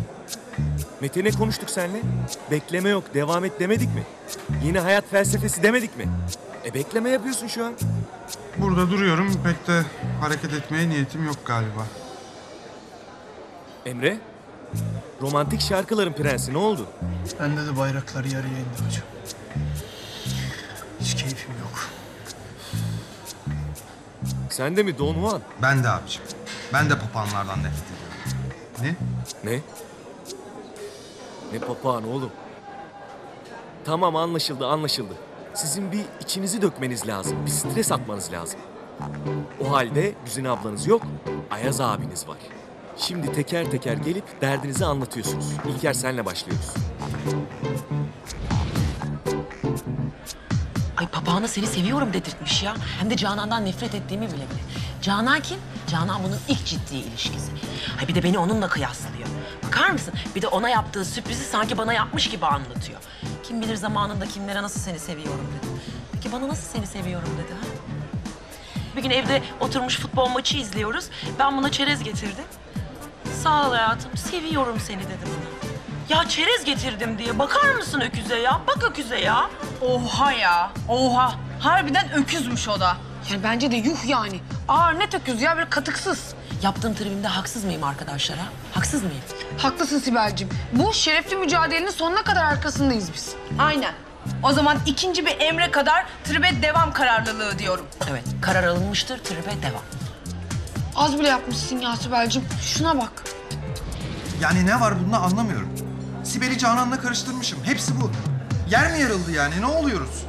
Mete ne konuştuk seninle? Bekleme yok, devam et demedik mi? Yeni hayat felsefesi demedik mi? Bekleme yapıyorsun şu an. Burada duruyorum. Pek de hareket etmeye niyetim yok galiba. Emre, romantik şarkıların prensi ne oldu? Bende de bayrakları yarıya indi hocam. Hiç keyfim yok. Sen de mi Don Juan? Ben de abiciğim. Ben de papağanlardan nefret ediyorum. Ne? Ne? Ne papağan oğlum? Tamam anlaşıldı, anlaşıldı. Sizin bir içinizi dökmeniz lazım. Bir stres atmanız lazım. O halde Güzin ablanız yok, Ayaz abiniz var. Şimdi teker teker gelip derdinizi anlatıyorsunuz. İlker senle başlıyoruz. Ay papağana seni seviyorum dedirtmiş ya. Hem de Canan'dan nefret ettiğimi bile bile. Canan kim? Canan bunun ilk ciddi ilişkisi. Ay bir de beni onunla kıyaslıyor. Bakar mısın? Bir de ona yaptığı sürprizi sanki bana yapmış gibi anlatıyor. Kim bilir zamanında kimlere nasıl seni seviyorum dedi. Peki bana nasıl seni seviyorum dedi ha? Bir gün evde oturmuş futbol maçı izliyoruz. Ben buna çerez getirdim. Sağ ol hayatım, seviyorum seni dedi bana. Ya çerez getirdim diye bakar mısın öküze ya? Bak öküze ya. Oha ya, oha. Harbiden öküzmüş o da. Yani bence de yuh yani. Ağır net öküz ya, böyle katıksız. Yaptığım tribimde haksız mıyım arkadaşlara? Haksız mıyım? Haklısın Sibel'cim. Bu şerefli mücadelenin sonuna kadar arkasındayız biz. Aynen. O zaman ikinci bir emre kadar tribe devam kararlılığı diyorum. Evet, karar alınmıştır, tribe devam. Az bile yapmışsın ya Sibel'cim. Şuna bak. Yani ne var bunda anlamıyorum. Sibel'i Canan'la karıştırmışım. Hepsi bu. Yer mi yarıldı yani? Ne oluyoruz?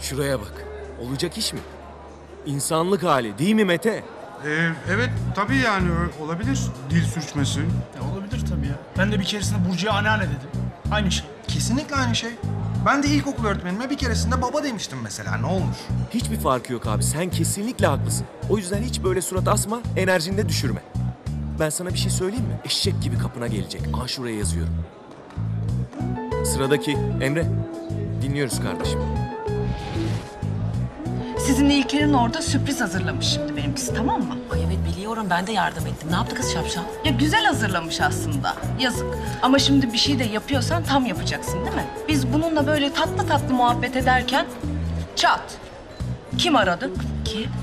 Şuraya bak. Olacak iş mi? İnsanlık hali değil mi Mete? Evet tabii yani olabilir dil sürçmesi. Olabilir tabii ya. Ben de bir keresinde Burcu'ya anneanne dedim. Aynı şey. Kesinlikle aynı şey. Ben de ilkokul öğretmenime bir keresinde baba demiştim mesela. Ne olmuş? Hiçbir farkı yok abi. Sen kesinlikle haklısın. O yüzden hiç böyle surat asma, enerjini de düşürme. Ben sana bir şey söyleyeyim mi? Eşek gibi kapına gelecek. Aa, şuraya yazıyorum. Sıradaki Emre. Dinliyoruz kardeşim. Sizinle İlker'in orada sürpriz hazırlamış şimdi benimkisi, tamam mı? Ay evet biliyorum, ben de yardım ettim. Ne yaptı kız şapşal? Ya güzel hazırlamış aslında, yazık. Ama şimdi bir şey de yapıyorsan tam yapacaksın değil mi? Biz bununla böyle tatlı tatlı muhabbet ederken çat. Kim aradı?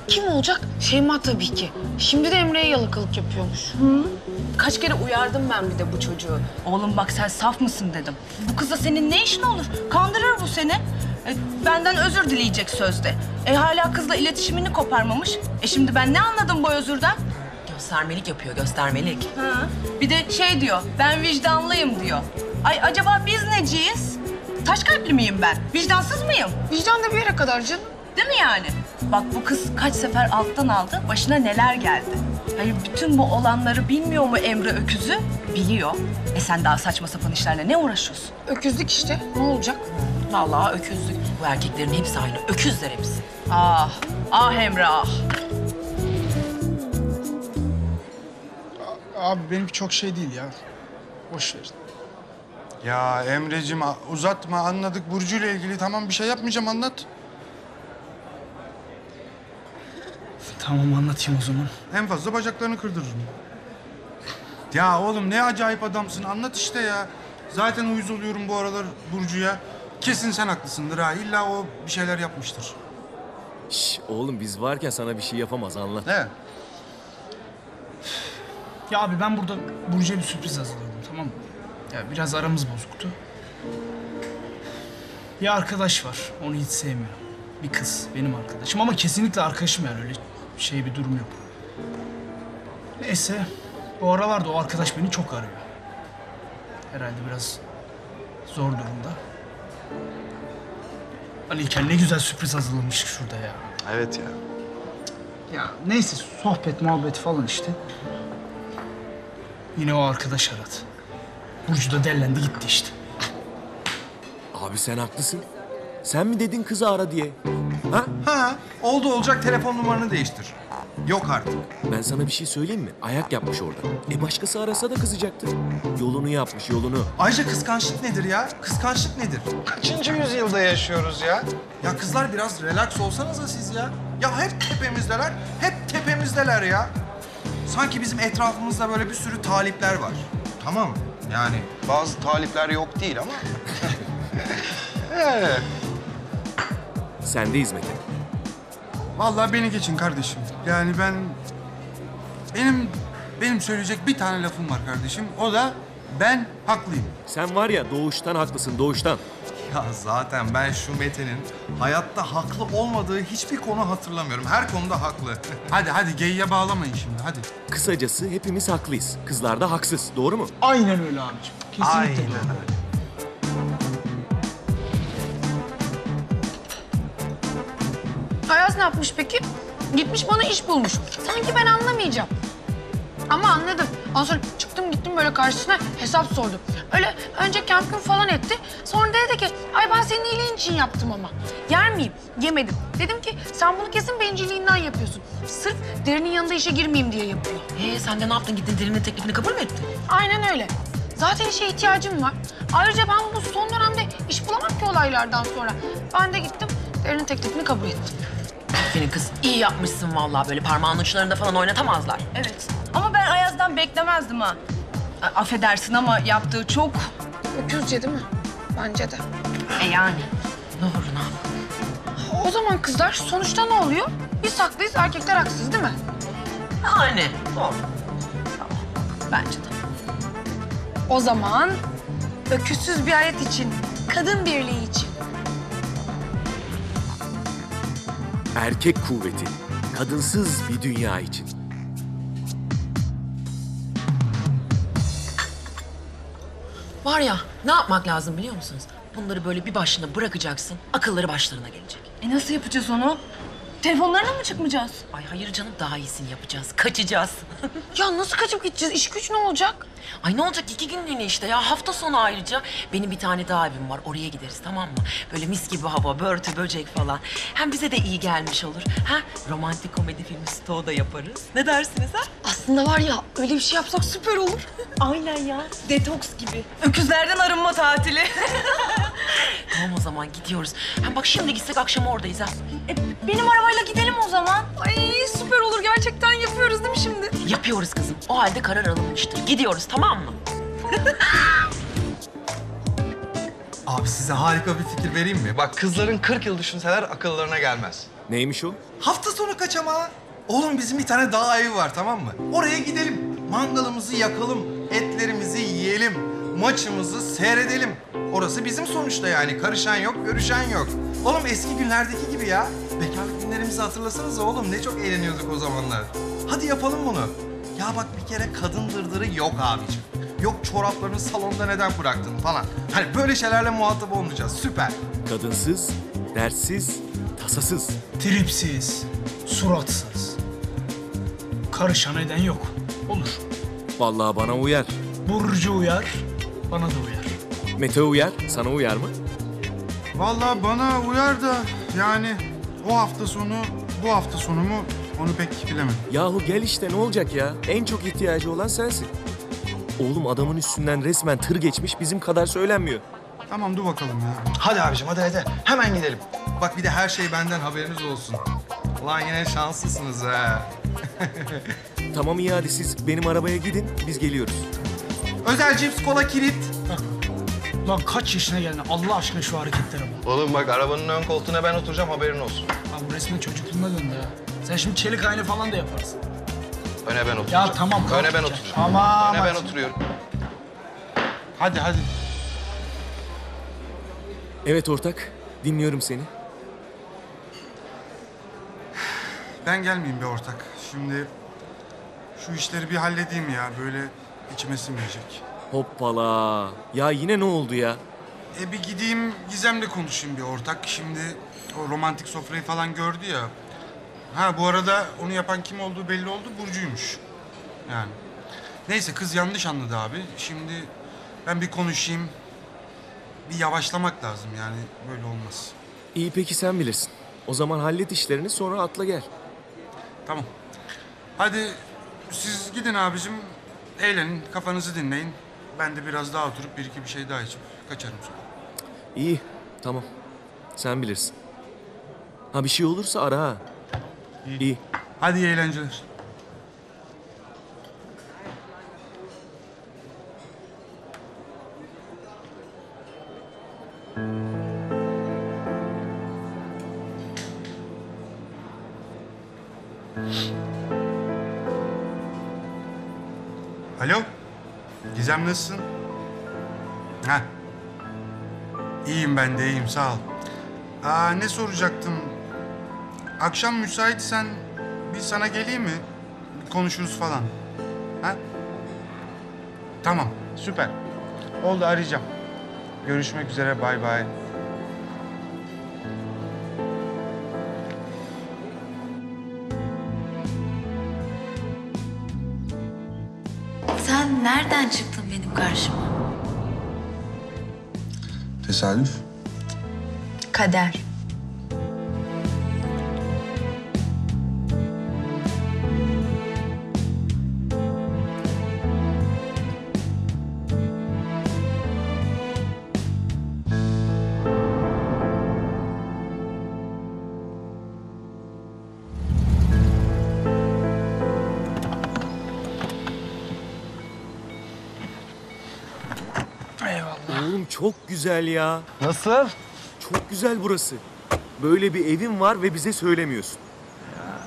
Kim olacak? Şeyma tabii ki. Şimdi de Emre'ye yalakalık yapıyormuş. Hı? Kaç kere uyardım ben bir de bu çocuğu. Oğlum bak sen saf mısın dedim. Bu kızla senin ne işin olur? Kandırır bu seni. Benden özür dileyecek sözde. Hala kızla iletişimini koparmamış. Şimdi ben ne anladım bu özürden? Göstermelik yapıyor, göstermelik. Ha. Bir de şey diyor, ben vicdanlıyım diyor. Ay acaba biz neciyiz? Taş kalpli miyim ben? Vicdansız mıyım? Vicdan da bir yere kadar canım. Değil mi yani? Bak bu kız kaç sefer alttan aldı, başına neler geldi. Hayır bütün bu olanları bilmiyor mu Emre öküzü? Biliyor. Sen daha saçma sapan işlerle ne uğraşıyorsun? Öküzlük işte, ne olacak? Vallahi öküzlük. Bu erkeklerin hepsi aynı, öküzler hepsi. Ah, ah Emre ah. Abi benimki çok şey değil ya. Boş ver. Ya Emreciğim uzatma, anladık Burcu ile ilgili. Tamam bir şey yapmayacağım, anlat. Tamam anlatayım o zaman. En fazla bacaklarını kırdırırım. Ya oğlum ne acayip adamsın, anlat işte ya. Zaten uyuz oluyorum bu aralar Burcu'ya. Kesin sen haklısındır ha, illa o bir şeyler yapmıştır. Şş, oğlum biz varken sana bir şey yapamaz, anlat. He. Ya abi ben burada Burcu'ya bir sürpriz hazırladım, tamam mı? Ya biraz aramız bozuktu. Bir arkadaş var, onu hiç sevmiyorum. Bir kız, benim arkadaşım ama kesinlikle arkadaşım yani, öyle şey bir durum yok. Neyse, o aralarda o arkadaş beni çok arıyor. Herhalde biraz zor durumda. Ali İlker ne güzel sürpriz hazırlamış şurada ya. Evet ya. Ya neyse sohbet, muhabbet falan işte. Yine o arkadaş aradı. Burcu da dellendi gitti işte. Abi sen haklısın. Sen mi dedin kızı ara diye? Ha? Ha, oldu olacak telefon numaranı değiştir. Yok artık. Ben sana bir şey söyleyeyim mi? Ayak yapmış orada. Başkası arasa da kızacaktır. Yolunu yapmış, yolunu. Ayrıca kıskançlık nedir ya? Kıskançlık nedir? Kaçıncı yüzyılda yaşıyoruz ya? Ya kızlar biraz relax olsanıza siz ya. Ya hep tepemizdeler, hep tepemizdeler ya. Sanki bizim etrafımızda böyle bir sürü talipler var. Tamam mı? Yani bazı talipler yok değil ama. Evet. Sendeyiz Mete. Vallahi beni geçin kardeşim. Yani benim söyleyecek bir tane lafım var kardeşim. O da ben haklıyım. Sen var ya doğuştan haklısın, doğuştan. Ya zaten ben şu Mete'nin hayatta haklı olmadığı hiçbir konu hatırlamıyorum. Her konuda haklı. Hadi geyiğe bağlamayın şimdi, hadi. Kısacası hepimiz haklıyız. Kızlar da haksız, doğru mu? Aynen öyle abiciğim. Kesinlikle. Aynen öyle. Ayaz ne yapmış peki? Gitmiş bana iş bulmuş. Sanki ben anlamayacağım. Ama anladım. Ondan sonra çıktım gittim böyle karşısına hesap sordum. Öyle önce kempküm falan etti. Sonra dedi ki ay ben senin iyiliğin için yaptım ama. Yer miyim? Yemedim. Dedim ki sen bunu kesin bencilliğinden yapıyorsun. Sırf Derin'in yanında işe girmeyeyim diye yapıyor. Sen de ne yaptın? Gittin Derin'in teklifini kabul mü ettin? Aynen öyle. Zaten işe ihtiyacım var. Ayrıca ben bu son dönemde iş bulamam ki olaylardan sonra. Ben de gittim Derin'in teklifini kabul ettim. Aferin kız, iyi yapmışsın vallahi, böyle parmağın uçlarında falan oynatamazlar. Evet, ama ben Ayaz'dan beklemezdim ha. Affedersin ama yaptığı çok... Öküzce değil mi? Bence de. Yani. Doğru, ne yapalım? O zaman kızlar, sonuçta ne oluyor? Biz haklıyız, erkekler haksız değil mi? Yani, doğru. Tamam, bence de. O zaman, öküzsüz bir hayat için, kadın birliği için... Erkek kuvveti, kadınsız bir dünya için. Var ya, ne yapmak lazım biliyor musunuz? Bunları böyle bir başına bırakacaksın, akılları başlarına gelecek. Nasıl yapacağız onu? Telefonlarına mı çıkmayacağız? Ay hayır canım, daha iyisini yapacağız. Kaçacağız. Ya nasıl kaçıp gideceğiz? İş güç ne olacak? Ay ne olacak, 2 günlüğüne işte ya. Hafta sonu ayrıca benim bir tane daha evim var. Oraya gideriz, tamam mı? Böyle mis gibi hava, börtü, böcek falan. Hem bize de iyi gelmiş olur. Ha? Romantik komedi filmi stoğu da yaparız. Ne dersiniz ha? Aslında var ya, öyle bir şey yapsak süper olur. Aynen ya. Detoks gibi. Öküzlerden arınma tatili. Tamam o zaman gidiyoruz. Hem bak şimdi gitsek akşam oradayız ha. Benim arabayla gidelim o zaman. Ay süper olur gerçekten, yapıyoruz değil mi şimdi? Yapıyoruz kızım. O halde karar alınmıştır. Gidiyoruz, tamam mı? Abi size harika bir fikir vereyim mi? Bak kızların 40 yıl düşünseler akıllarına gelmez. Neymiş o? Hafta sonu kaçamağı. Oğlum bizim bir tane dağ evi var, tamam mı? Oraya gidelim. Mangalımızı yakalım. Etlerimizi yiyelim. Maçımızı seyredelim. Orası bizim sonuçta yani. Karışan yok, görüşen yok. Oğlum eski günlerdeki gibi ya. Bekarlık günlerimizi hatırlasanıza oğlum. Ne çok eğleniyorduk o zamanlar. Hadi yapalım bunu. Ya bak bir kere kadın dırdırı yok abiciğim. Yok çoraplarını salonda neden bıraktın falan. Hani böyle şeylerle muhatap olmayacağız. Süper. Kadınsız, dertsiz, tasasız. Tripsiz, suratsız. Karışan eden yok. Olur. Vallahi bana uyar. Burcu uyar, bana da uyar. Mete uyar, sana uyar mı? Vallahi bana uyar da yani o hafta sonu, bu hafta sonu mu onu pek bilemem. Yahu gel işte, ne olacak ya? En çok ihtiyacı olan sensin. Oğlum adamın üstünden resmen tır geçmiş, bizim kadar söylenmiyor. Tamam dur bakalım ya. Hadi abicim hadi. Hemen gidelim. Bak bir de her şey benden haberiniz olsun. Ulan yine şanslısınız ha. Tamam iyi, hadi siz benim arabaya gidin, biz geliyoruz. Özel cips, kola, kilit. Lan kaç yaşına geldin Allah aşkına şu hareketlere bak. Oğlum bak arabanın ön koltuğuna ben oturacağım, haberin olsun. Abi resmen çocukluğuna döndü ya. Sen şimdi çelik ayna falan da yaparsın. Öne ben oturacağım. Ya tamam. Öne ben oturacağım. Tamam. Öne ben oturuyorum. Hadi. Evet ortak, dinliyorum seni. Ben gelmeyeyim be ortak. Şimdi şu işleri bir halledeyim ya. Böyle içime sinmeyecek. Hoppala. Ya yine ne oldu ya? Bir gideyim Gizem'le konuşayım bir ortak. Şimdi o romantik sofrayı falan gördü ya. Ha bu arada onu yapan kim olduğu belli oldu. Burcu'ymuş. Yani. Neyse kız yanlış anladı abi. Şimdi ben bir konuşayım. Bir yavaşlamak lazım yani. Böyle olmaz. İyi peki sen bilirsin. O zaman hallet işlerini sonra atla gel. Tamam. Hadi siz gidin abicim. Eğlenin, kafanızı dinleyin. Ben de biraz daha oturup bir iki bir şey daha içip kaçarım sonra. İyi, tamam. Sen bilirsin. Ha bir şey olursa ara ha. İyi. Hadi iyi eğlenceler. Alo, Gizem nasılsın? Ha, iyiyim ben de iyiyim, sağ ol. Ne soracaktım? Akşam müsaitsen bir sana geleyim mi? Konuşuruz falan. Ha? Tamam, süper. Oldu, arayacağım. Görüşmek üzere, bay bay. Nereden çıktın benim karşıma? Tesadüf. Kader. Çok güzel ya. Nasıl? Çok güzel burası. Böyle bir evin var ve bize söylemiyorsun. Ya.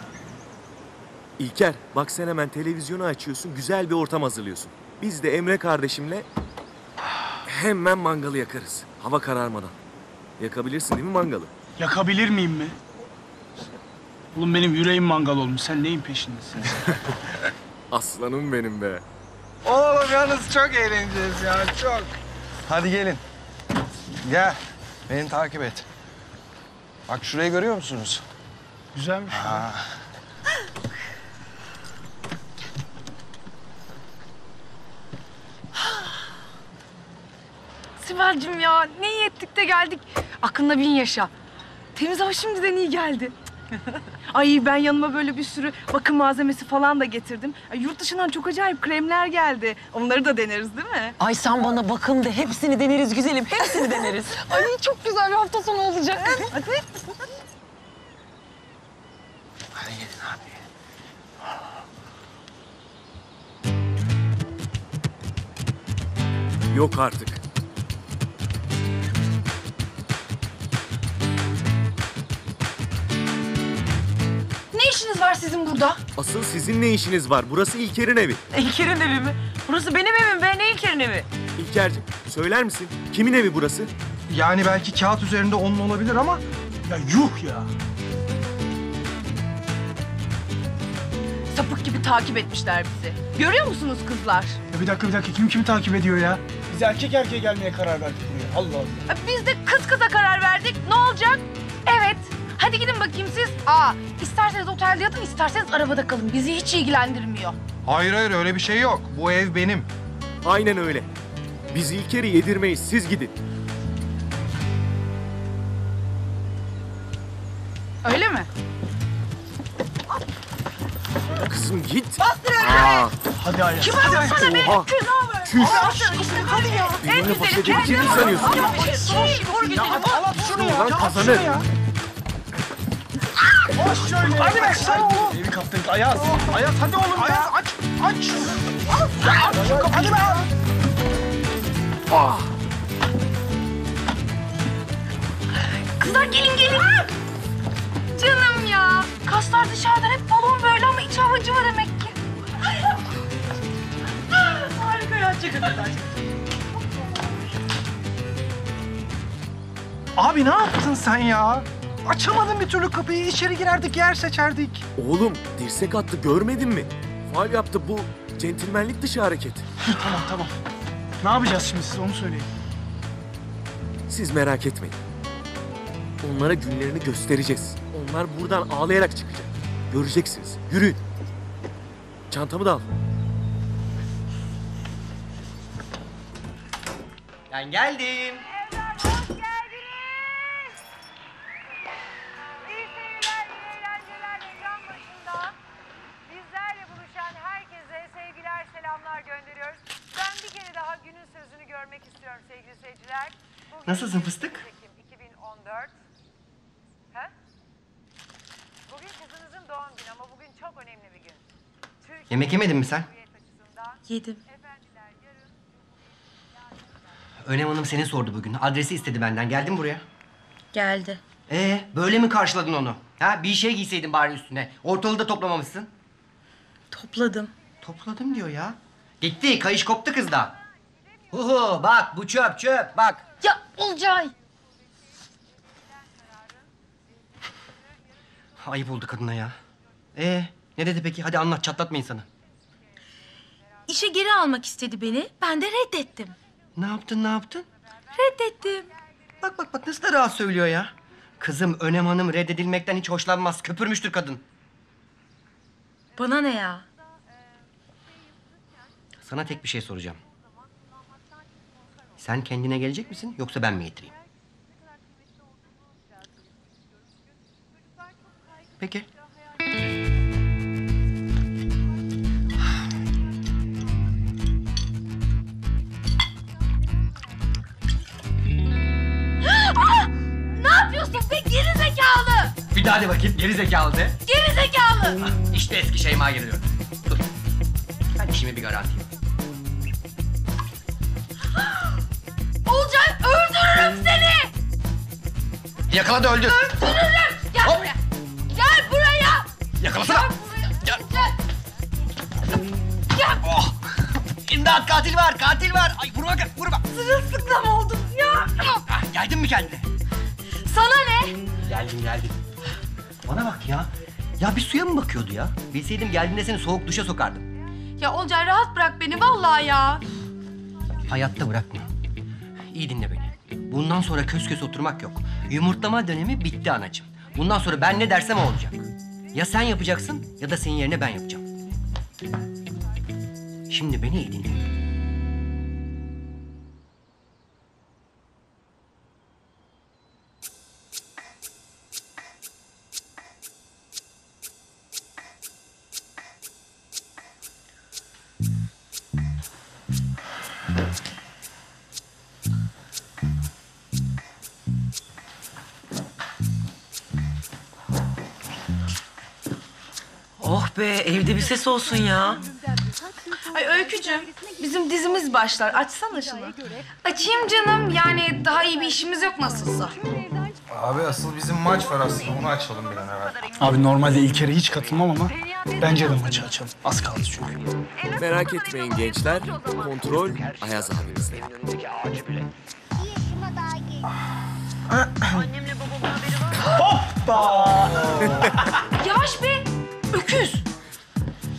İlker, bak sen hemen televizyonu açıyorsun, güzel bir ortam hazırlıyorsun. Biz de Emre kardeşimle hemen mangalı yakarız. Hava kararmadan. Yakabilirsin değil mi mangalı? Yakabilir miyim mi? Oğlum benim yüreğim mangal olmuş. Sen neyin peşindesin? Aslanım benim be. Oğlum yalnız çok eğleneceğiz ya, çok. Hadi gelin. Gel. Beni takip et. Bak şurayı görüyor musunuz? Güzelmiş. Sibel'cim ya, ne iyi ettik de geldik. Aklına bin yaşa. Temiz hava şimdiden iyi geldi. Ay ben yanıma böyle bir sürü bakım malzemesi falan da getirdim. Ay, yurt dışından çok acayip kremler geldi. Onları da deneriz değil mi? Ay sen bana bakım de, hepsini deneriz güzelim. Hepsini deneriz. Ay çok güzel bir hafta sonu olacak. Hadi. Hadi gelin abi. Yok artık. Var sizin burada. Asıl sizin ne işiniz var? Burası İlker'in evi. İlker'in evi mi? Burası benim evim be. Ne İlker'in evi? İlker'cim söyler misin? Kimin evi burası? Yani belki kağıt üzerinde onun olabilir ama... Ya yuh ya! Sapık gibi takip etmişler bizi. Görüyor musunuz kızlar? Ya bir dakika. Kim kimi takip ediyor ya? Biz erkek erkeğe gelmeye karar verdik buraya. Allah Allah. Biz de kız kıza karar verdik. Ne olacak? Evet. Hadi gidin bakayım siz. İsterseniz otelde yatın, isterseniz arabada kalın. Bizi hiç ilgilendirmiyor. Hayır öyle bir şey yok. Bu ev benim. Aynen öyle. Biz İlker'i yedirmeyiz. Siz gidin. Öyle mi? Kızım git. Bastır öyle. Hadi Ayaz. Kim alır sana be? Kız alır. Tüş. Hadi ya. En güzeli. En güzeli sanıyorsun. Ya al şunu ya. Kazanır. Boş şöyle. Hadi be sen. Evi kaptırdık Ayaz. Ayaz hadi oğlum Ayaz, ya. Aç. Aç şu kapıyı. Hadi be. Kızlar gelin. Canım ya. Kaslar dışarıdan hep balon böyle ama iç havacı var demek ki. Harika ya. Çıkın. Abi ne yaptın sen ya? Açamadın bir türlü kapıyı, içeri girerdik, yer seçerdik. Oğlum, dirsek attı, görmedin mi? Faul yaptı, bu centilmenlik dışı hareket. Tamam. Ne yapacağız şimdi siz, onu söyleyin. Siz merak etmeyin. Onlara günlerini göstereceğiz. Onlar buradan ağlayarak çıkacak. Göreceksiniz, yürüyün. Çantamı da al. Ben geldim. Nasılsın fıstık? Bugün kızınızın doğum günü ama bugün çok önemli bir gün. Yemek yemedin mi sen? Yedim. Önem Hanım seni sordu bugün. Adresi istedi benden. Geldin buraya. Geldi. Böyle mi karşıladın onu? Ha, bir şey giyseydin bari üstüne. Ortalığı da toplamamışsın. Topladım. Topladım diyor ya. Gitti. Kayış koptu kızda. Uhu, bak bu çöp. Bak. Ya Olcay! Ayıp oldu kadına ya. Ne dedi peki? Hadi anlat, çatlatma insanı. İşe geri almak istedi beni, ben de reddettim. Ne yaptın? Reddettim. Bak nasıl da rahat söylüyor ya. Kızım, Önem Hanım reddedilmekten hiç hoşlanmaz, köpürmüştür kadın. Bana ne ya? Sana tek bir şey soracağım. Sen kendine gelecek misin, yoksa ben mi getireyim? Peki. Ne yapıyorsun be gerizekalı? Bir daha de bakayım, gerizekalı de. Gerizekalı! İşte eski Şeyma geliyor. Dur. Ben işimi bir garantiyim. Olcay, öldürürüm seni! Yakala da öldür. Öldürürüm! Gel hop. Buraya! Gel buraya! Yakalasana! Gel! Oh! İmdat, katil var! Ay vurma! Sırılsıklam oldum ya! Geldin mi kendine? Sana ne? Geldim. Bana bak ya! Ya bir suya mı bakıyordu ya? Bilseydim geldiğinde seni soğuk duşa sokardım. Ya Olcay rahat bırak beni vallahi ya! Hayatta bırakmıyorum. İyi dinle beni. Bundan sonra kös kös oturmak yok. Yumurtlama dönemi bitti anacığım. Bundan sonra ben ne dersem o olacak. Ya sen yapacaksın ya da senin yerine ben yapacağım. Şimdi beni iyi dinle. Oh be, evde bir ses olsun ya. Ay Öykücüğüm, bizim dizimiz başlar. Açsana şunu. Açayım canım, yani daha iyi bir işimiz yok nasılsa. Abi asıl bizim maç var aslında, onu açalım bir an evvel. Abi normalde İlker'e hiç katılmam ama bence de maçı açalım. Az kaldı çünkü. Merak etmeyin gençler, kontrol Ayaz abimizde. Hoppa! Yavaş be! Öküz!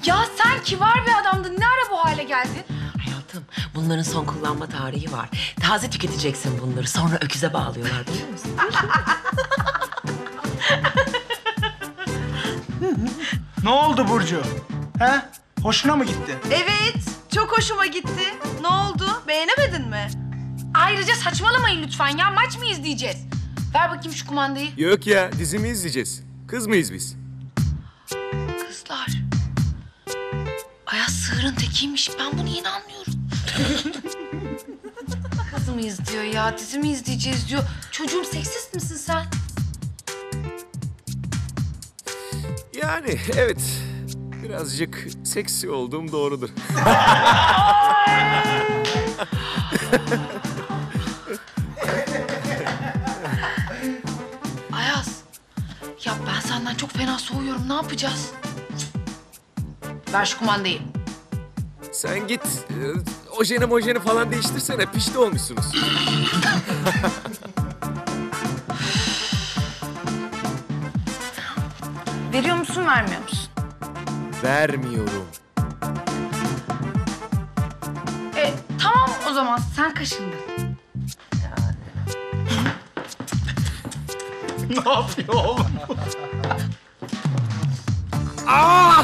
Ya sen kibar bir adamdın, ne ara bu hale geldin? Hayatım, bunların son kullanma tarihi var. Taze tüketeceksin bunları, sonra öküze bağlıyorlar, biliyor musun? Ne oldu Burcu? He? Hoşuna mı gitti? Evet, çok hoşuma gitti. Ne oldu, beğenemedin mi? Ayrıca saçmalamayın lütfen ya, maç mı izleyeceğiz? Ver bakayım şu kumandayı. Yok ya, dizimi izleyeceğiz. Kız mıyız biz? Kızlar. Ayaz sığırın tekiymiş. Ben bunu yeni anlıyorum. Kız mıyız diyor ya, dizi mi izleyeceğiz diyor. Çocuğum, seksist misin sen? Yani evet, birazcık seksi olduğum doğrudur. Ayaz, ya ben senden çok fena soğuyorum. Ne yapacağız? Ver şu kumandayı. Sen git, ojeni mojeni falan değiştirsene. Pişti olmuşsunuz. Veriyor musun, vermiyor musun? Vermiyorum. Tamam o zaman. Sen kaşındın. Ne yapıyor oğlum? Aa!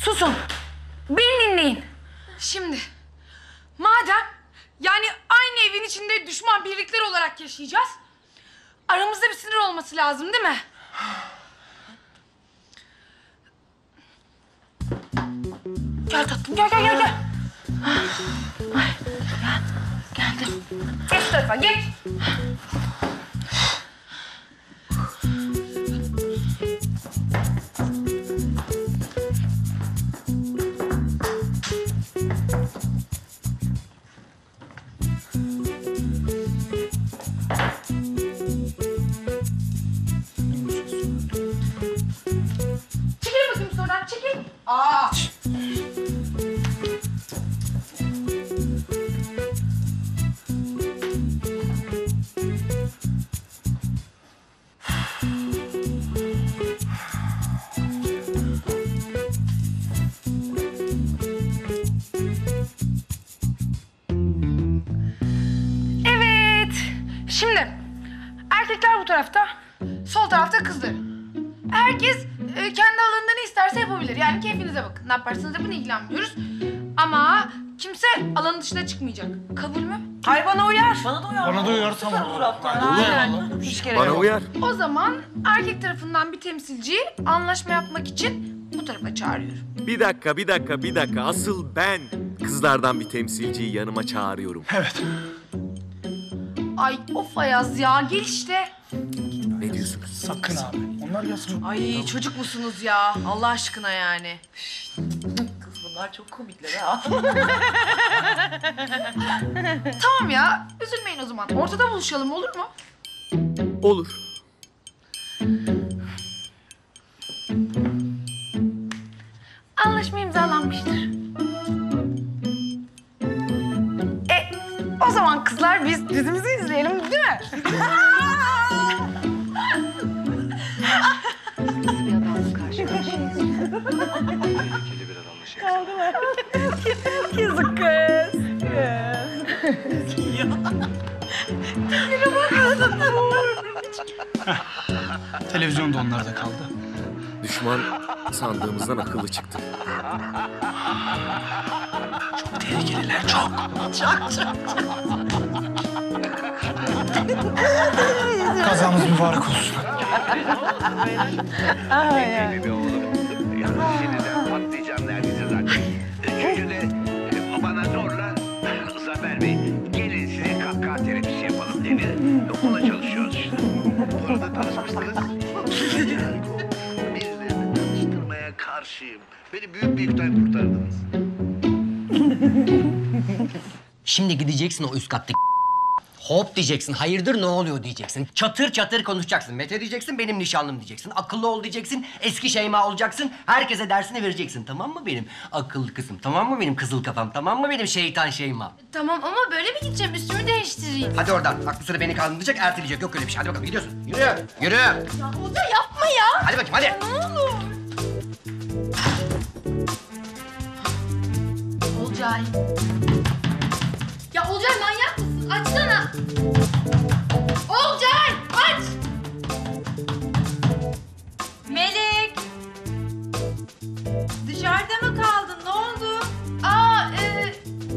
Susun. Beni dinleyin. Şimdi madem yani aynı evin içinde düşman birlikleri olarak yaşayacağız, aramızda bir sınır olması lazım değil mi? Gel tatlım, gel. Ay, geldim. Geç şu tarafa, geç. Ne yaparsanız yapın, ilgilenmiyoruz. Ama kimse alanın dışına çıkmayacak. Kabul mü? Ay bana uyar. Bana da uyar tamam. Bana uyar. O zaman erkek tarafından bir temsilciyi anlaşma yapmak için bu tarafa çağırıyorum. Bir dakika. Asıl ben kızlardan bir temsilciyi yanıma çağırıyorum. Evet. Ay of Ayaz ya, gel işte. Ne diyorsunuz? Sakın abi. Onlar yazıyor. Ay çocuk musunuz ya? Allah aşkına yani. Kız bunlar çok komikler ha. Tamam ya. Üzülmeyin o zaman. Ortada buluşalım, olur mu? Olur. Anlaşma imzalanmıştır. O zaman kızlar biz dizimizi izleyelim, değil mi? Nasıl bir adamla karşı karşıyayız? Tehlikeli bir adamla şey. Kaldı mı? Yazık kız. Tiplere bakmadın mı? Televizyon da onlarda kaldı. Düşman sandığımızdan akıllı çıktı. Çok tehlikeliler, çok. Çok. Kazamız mübarek olsun. Ay. Patlayacağım neredeyse zaten. Üçüncü de bana zorla Zafer Bey, gelin size kahkaha terapisi yapalım dedi. Ona çalışıyoruz işte. Orada tanışmışsınız. Birilerini tanıştırmaya karşıyım. Beni büyük bir yükten kurtardınız. Şimdi gideceksin o üst kattaki hop diyeceksin, hayırdır ne oluyor diyeceksin. Çatır çatır konuşacaksın. Mete diyeceksin, benim nişanlım diyeceksin. Akıllı ol diyeceksin, eski Şeyma olacaksın. Herkese dersini vereceksin, tamam mı benim akıllı kızım? Tamam mı benim kızıl kafam? Tamam mı benim şeytan Şeyma? Tamam ama böyle mi gideceğim? Üstümü değiştireyim. Hadi oradan. Aklı sıra beni kandıracak, erteleyecek. Yok öyle bir şey. Hadi bakalım gidiyorsun. Yürü, yürü. Ya Olcay yapma ya. Hadi bakayım, hadi. Ya, ne olur. Olcay. Ya Olcay manyak mısın? Açsana! Olcay! Aç! Melek! Dışarıda mı kaldın? Ne oldu?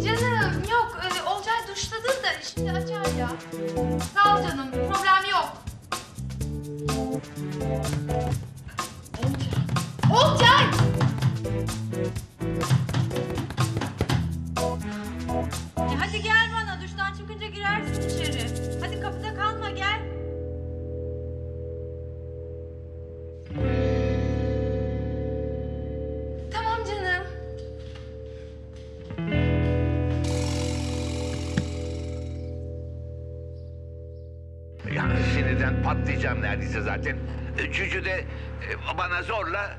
Canım yok. Olcay duşladı da şimdi açar ya. Sağ ol canım. Problem yok. Olcay! Olcay! Hadi gel bana, duştan çıkınca girersin içeri. Hadi kapıda kalma, gel. Tamam canım. Yani sinirden patlayacağım neredeyse zaten. Üçüncü de bana zorla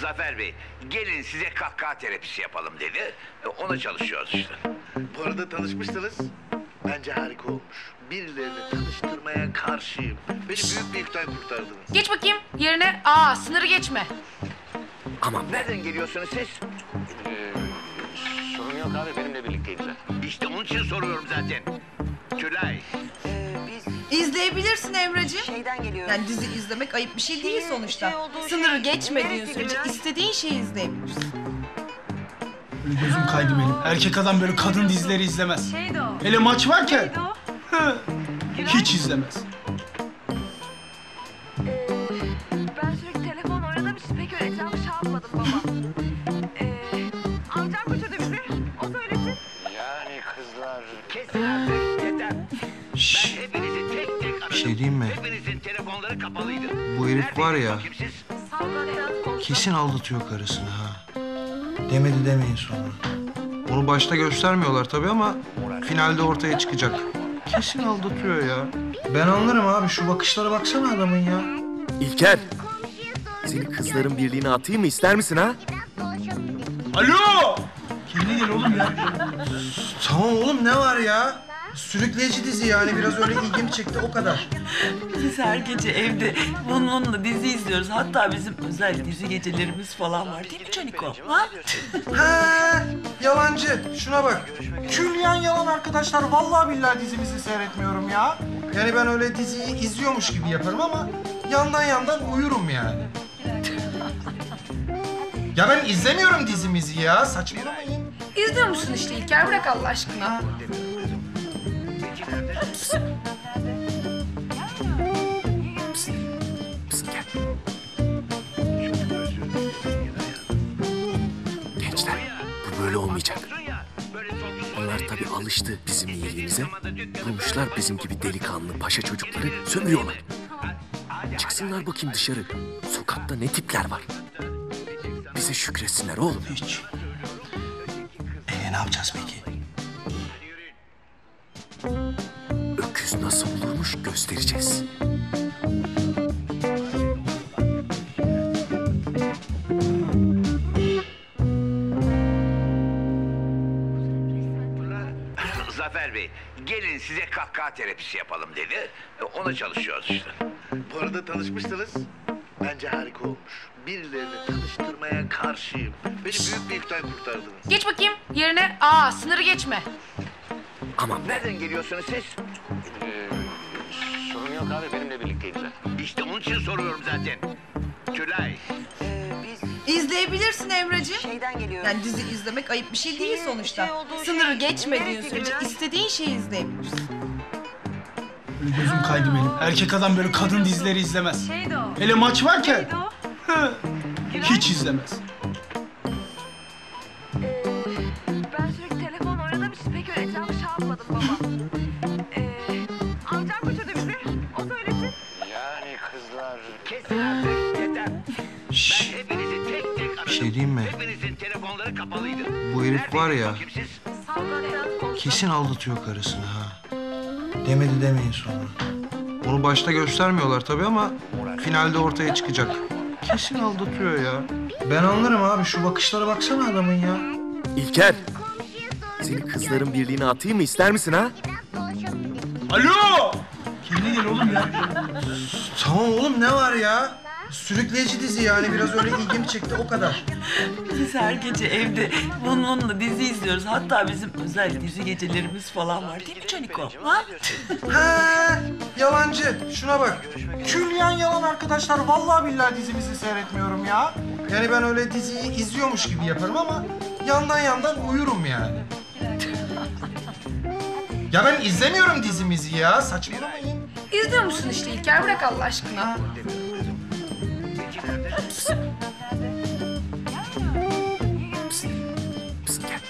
Zafer Bey, gelin size kahkaha terapisi yapalım dedi. Ona çalışıyoruz işte. Bu arada tanışmışsınız. Bence harika olmuş. Birilerini tanıştırmaya karşıyım. Beni büyük bir yükten kurtardınız. Geç bakayım yerine. Aa, sınırı geçme. Aman. Nereden geliyorsunuz siz? Sorun yok abi, benimle birlikteyimler. İşte onun için soruyorum zaten. Tülay. İzleyebilirsin Emreciğim. Şeyden geliyoruz. Yani dizi izlemek ayıp bir şey değil sonuçta. Sınırı geçmediğin sürece istediğin şeyi izleyebilirsin. Böyle gözüm kaydı benim. Erkek adam böyle kadın dizileri izlemez. Hele maç varken hiç izlemez. Ben sürekli telefon oynadım. Hiç pek öyle reklam bir şey almadım baba. Amcam kaçırdı bizi. O söylesin. Yani kızlar... Kesin artık yeter. Ben hepinizi tek tek aradım. Bir şey diyeyim mi? Hepinizin telefonları kapalıydı. Bu herif var ya... Kesin aldatıyor karısını ha. Demedi demeyin sonra. Onu başta göstermiyorlar tabii ama finalde ortaya çıkacak. Kesin aldatıyor ya. Ben anlarım abi, şu bakışlara baksana adamın ya. İlker, seni kızların birliğine atayım mı, ister misin ha? Alo! Kendine gel oğlum ya. Tamam oğlum, ne var ya? Sürükleyici dizi yani, biraz öyle ilgimi çekti o kadar. Biz her gece evde onunla dizi izliyoruz. Hatta bizim özel dizi gecelerimiz falan var değil mi Caniko? Ha? Ha, yalancı. Şuna bak. Külliyen yalan arkadaşlar. Vallahi billahi dizimizi seyretmiyorum ya. Yani ben öyle diziyi izliyormuş gibi yaparım ama yandan yandan uyurum yani. Ya ben izlemiyorum dizimizi ya. Saçmalamayın. İzliyor musun işte İlker? Bırak Allah aşkına. Ha. Pıs, pıs, pıs, gel. Gençler, bu böyle olmayacak. Onlar tabii alıştı bizim iyiliğimize. Bulmuşlar bizim gibi delikanlı paşa çocukları, sömürüyorlar. Çıksınlar bakayım dışarı. Sokakta ne tipler var. Bize şükretsinler oğlum. Hiç. Ne yapacağız peki? Öküz nasıl olurmuş göstereceğiz. Zafer Bey, gelin size kahkaha terapisi yapalım dedi. Ona çalışıyoruz işte. Bu arada tanışmışsınız. Bence harika olmuş. Birilerini tanıştırmaya karşıyım. Beni büyük bir yükten kurtardınız. Geç bakayım yerine. Aa, sınırı geçme. Aman, nereden geliyorsunuz siz? Sorun yok abi, benimle birlikteydiler. İşte onun için soruyorum zaten. Tülay. İzleyebilirsin Emreciğim. Şeyden geliyoruz. Yani dizi izlemek ayıp bir şey değil sonuçta. Sınırı geçmediğin sürece istediğin şeyi izleyebilirsin. Gözüm kaydı benim. Erkek adam böyle kadın dizileri izlemez. Hele maç varken hiç izlemez. Ben sürekli telefon oynadım, hiç pek öyle etrafı şey yapmadım baba. Amcam götürdü bizi, o söylesin. Yani kızlar... Kesin artık yeter. Şşş. Ben hepinizi tek tek aradım. Bir şey diyeyim mi? Hepinizin telefonları kapalıydı. Bu herif var ya... Kesin aldatıyor karısını ha. Demedi demeyin sonra. Onu başta göstermiyorlar tabii ama finalde ortaya çıkacak. Kesin aldatıyor ya. Ben anlarım abi, şu bakışlara baksana adamın ya. İlker, seni kızların birliğine atayım mı, ister misin ha? Alo! Kendine gel oğlum ya. Tamam oğlum, ne var ya? Sürükleyici dizi yani, biraz öyle ilgimi çekti o kadar. Biz her gece evde onunla dizi izliyoruz. Hatta bizim özel dizi gecelerimiz falan var değil mi Caniko? Ha? Ha, yalancı. Şuna bak. Külliyen yalan arkadaşlar. Vallahi billahi dizimizi seyretmiyorum ya. Yani ben öyle diziyi izliyormuş gibi yaparım ama yandan uyurum yani. Ya ben izlemiyorum dizimizi ya. Saçmalamayın. İzliyor musun işte İlker? Bırak Allah aşkına. Ha. Psst. Psst. Psst, gel.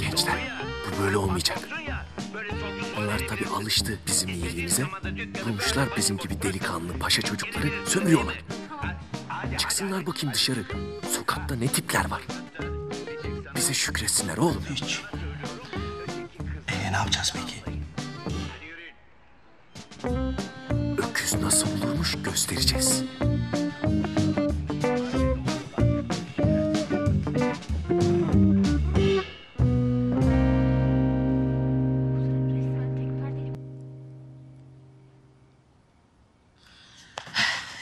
Gençler, bu böyle olmayacak. Onlar tabii alıştı bizim iyiliğimize. Bulmuşlar bizim gibi delikanlı paşa çocukları, sömürüyorlar. Çıksınlar bakayım dışarı. Sokakta ne tipler var. Bize şükretsinler oğlum. Hiç. Ne yapacağız peki? Öküz nasıl olurmuş göstereceğiz.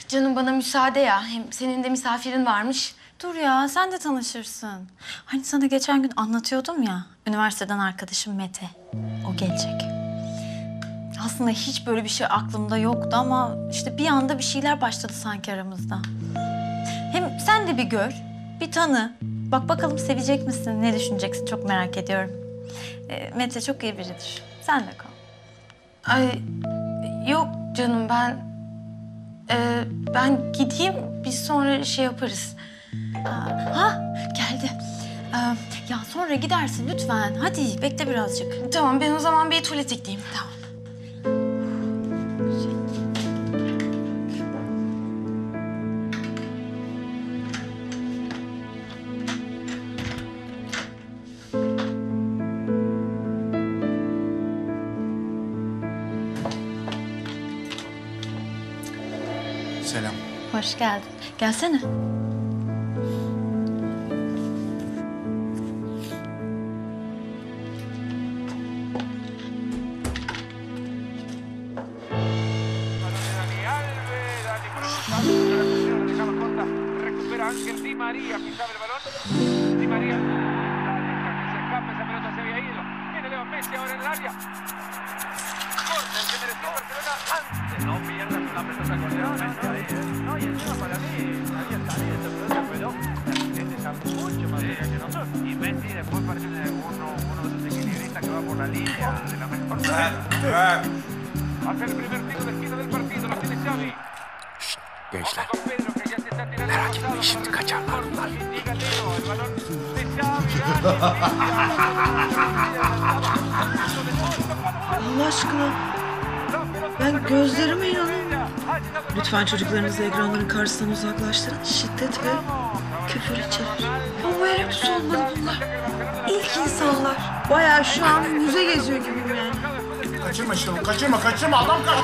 Canım bana müsaade ya. Hem senin de misafirin varmış. Dur ya, sen de tanışırsın. Hani sana geçen gün anlatıyordum ya. Üniversiteden arkadaşım Mete. O gelecek. Aslında hiç böyle bir şey aklımda yoktu ama işte bir anda bir şeyler başladı sanki aramızda. Hem sen de bir gör, bir tanı. Bak bakalım sevecek misin, ne düşüneceksin, çok merak ediyorum. Mete çok iyi biridir, sen de kal. Ay yok canım, ben gideyim, biz sonra şey yaparız. Ha geldi. Ya sonra gidersin lütfen, hadi bekle birazcık. Tamam, ben o zaman bir tuvalete gideyim. Tamam. Selam. Hoş geldin. Gelsene. Lütfen çocuklarınızı ekranların karşısından uzaklaştırın. Şiddet ve küfür içerir. Ama herif olmalı bunlar. İlk insanlar. Bayağı şu an müze geziyor gibiyim yani. Kaçırma işte bu. Kaçırma. Adam kaç.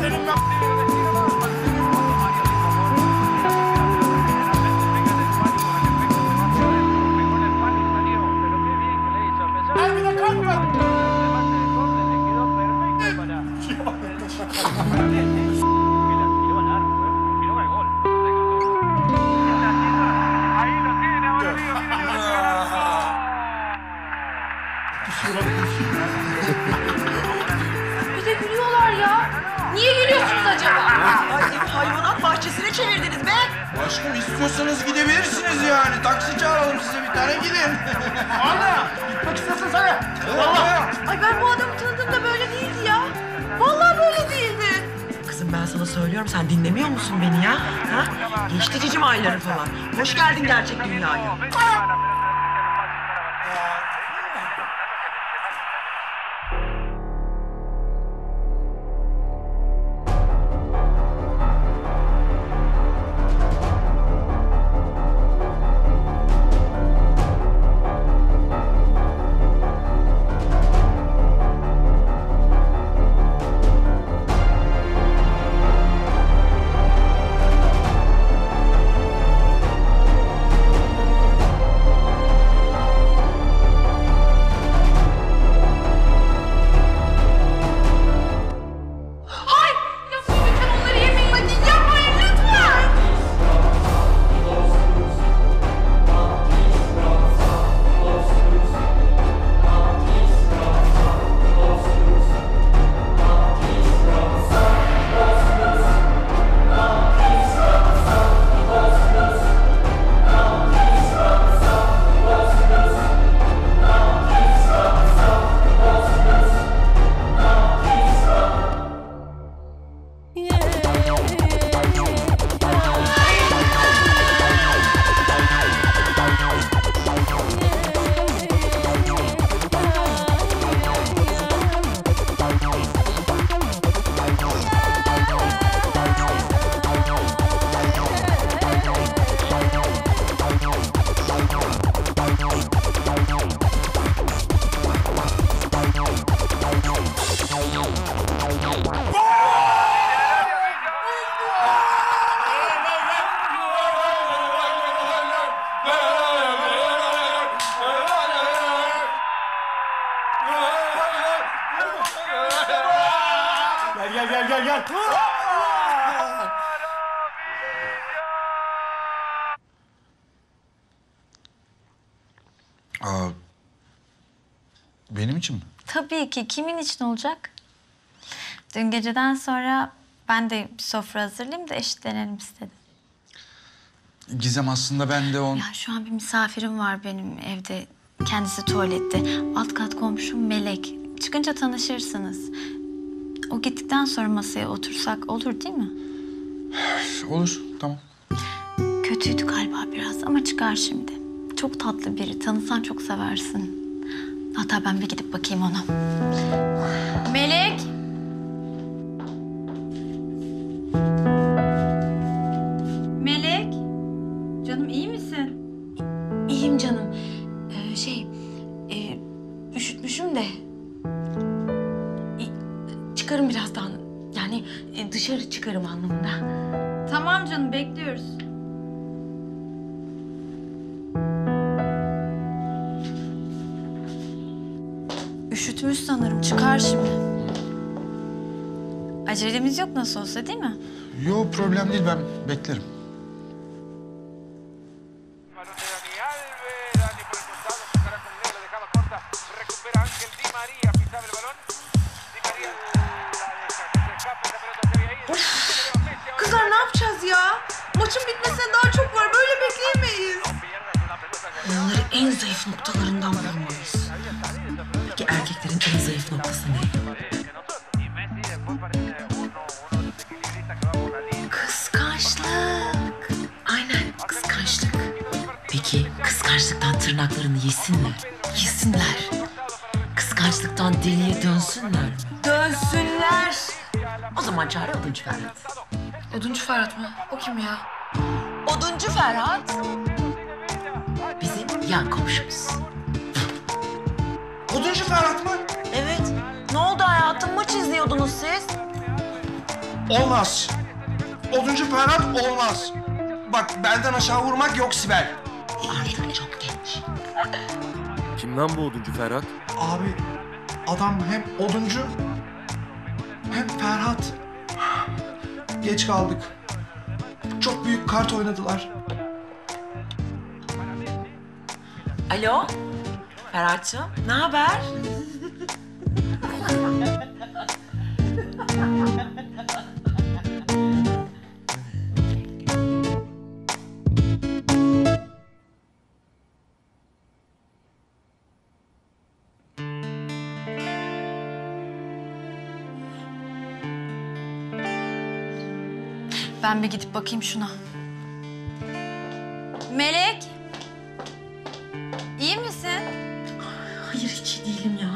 Senin çevirdiniz be? Aşkım istiyorsanız gidebilirsiniz yani. Taksi çağıralım size bir tane gidin. Ana! Gitmek istiyorsun sana. Allah! Ay ben bu adamı tanıdığımda böyle değildi ya. Vallahi böyle değildi. Kızım ben sana söylüyorum sen dinlemiyor musun beni ya? Ha? Geçti cicim ayları falan. Hoş geldin gerçek dünyaya. Aa! Benim için mi? Tabii ki. Kimin için olacak? Dün geceden sonra ben de bir sofra hazırlayayım da eşitlenelim istedim. Gizem aslında ben de on... Ya şu an bir misafirim var benim evde. Kendisi tuvalette. Alt kat komşum Melek. Çıkınca tanışırsınız. O gittikten sonra masaya otursak olur değil mi? Olur. Tamam. Kötüydü galiba biraz ama çıkar şimdi. Çok tatlı biri. Tanısan çok seversin. Hatta ben bir gidip bakayım ona. Melek! Melek! Canım iyi misin? İyiyim canım. Üşütmüşüm de. Çıkarım birazdan. Yani dışarı çıkarım anlamında. Tamam canım, bekliyoruz. Üşütmüş sanırım. Çıkar şimdi. Acelemiz yok nasıl olsa değil mi? Yok problem değil. Ben beklerim. Of! Kızlar ne yapacağız ya? Maçın bitmesine daha çok var. Böyle bekleyemeyiz. Onları en zayıf noktalarından bulmalıyız. Peki erkeklerin en zayıf noktası ne? Kıskançlık. Aynen kıskançlık. Peki kıskançlıktan tırnaklarını yesin mi? Yesinler. Kıskançlıktan deliye dönsünler mi? Dönsünler. O zaman çağır Oduncu Ferhat. Oduncu Ferhat mı? O kim ya? Oduncu Ferhat. Bizim yan komşumuz. Oduncu Ferhat mı? Evet. Ne oldu hayatım? Maç izliyordunuz siz. Olmaz. Oduncu Ferhat olmaz. Bak belden aşağı vurmak yok Sibel. Artık çok genç. Kim lan bu Oduncu Ferhat? Abi adam hem oduncu hem Ferhat. Geç kaldık. Çok büyük kart oynadılar. Alo? Ferhat'cığım, ne haber? Ben bir gidip bakayım şuna. Melek! İyi misin? Hayır, hiç iyi değilim ya.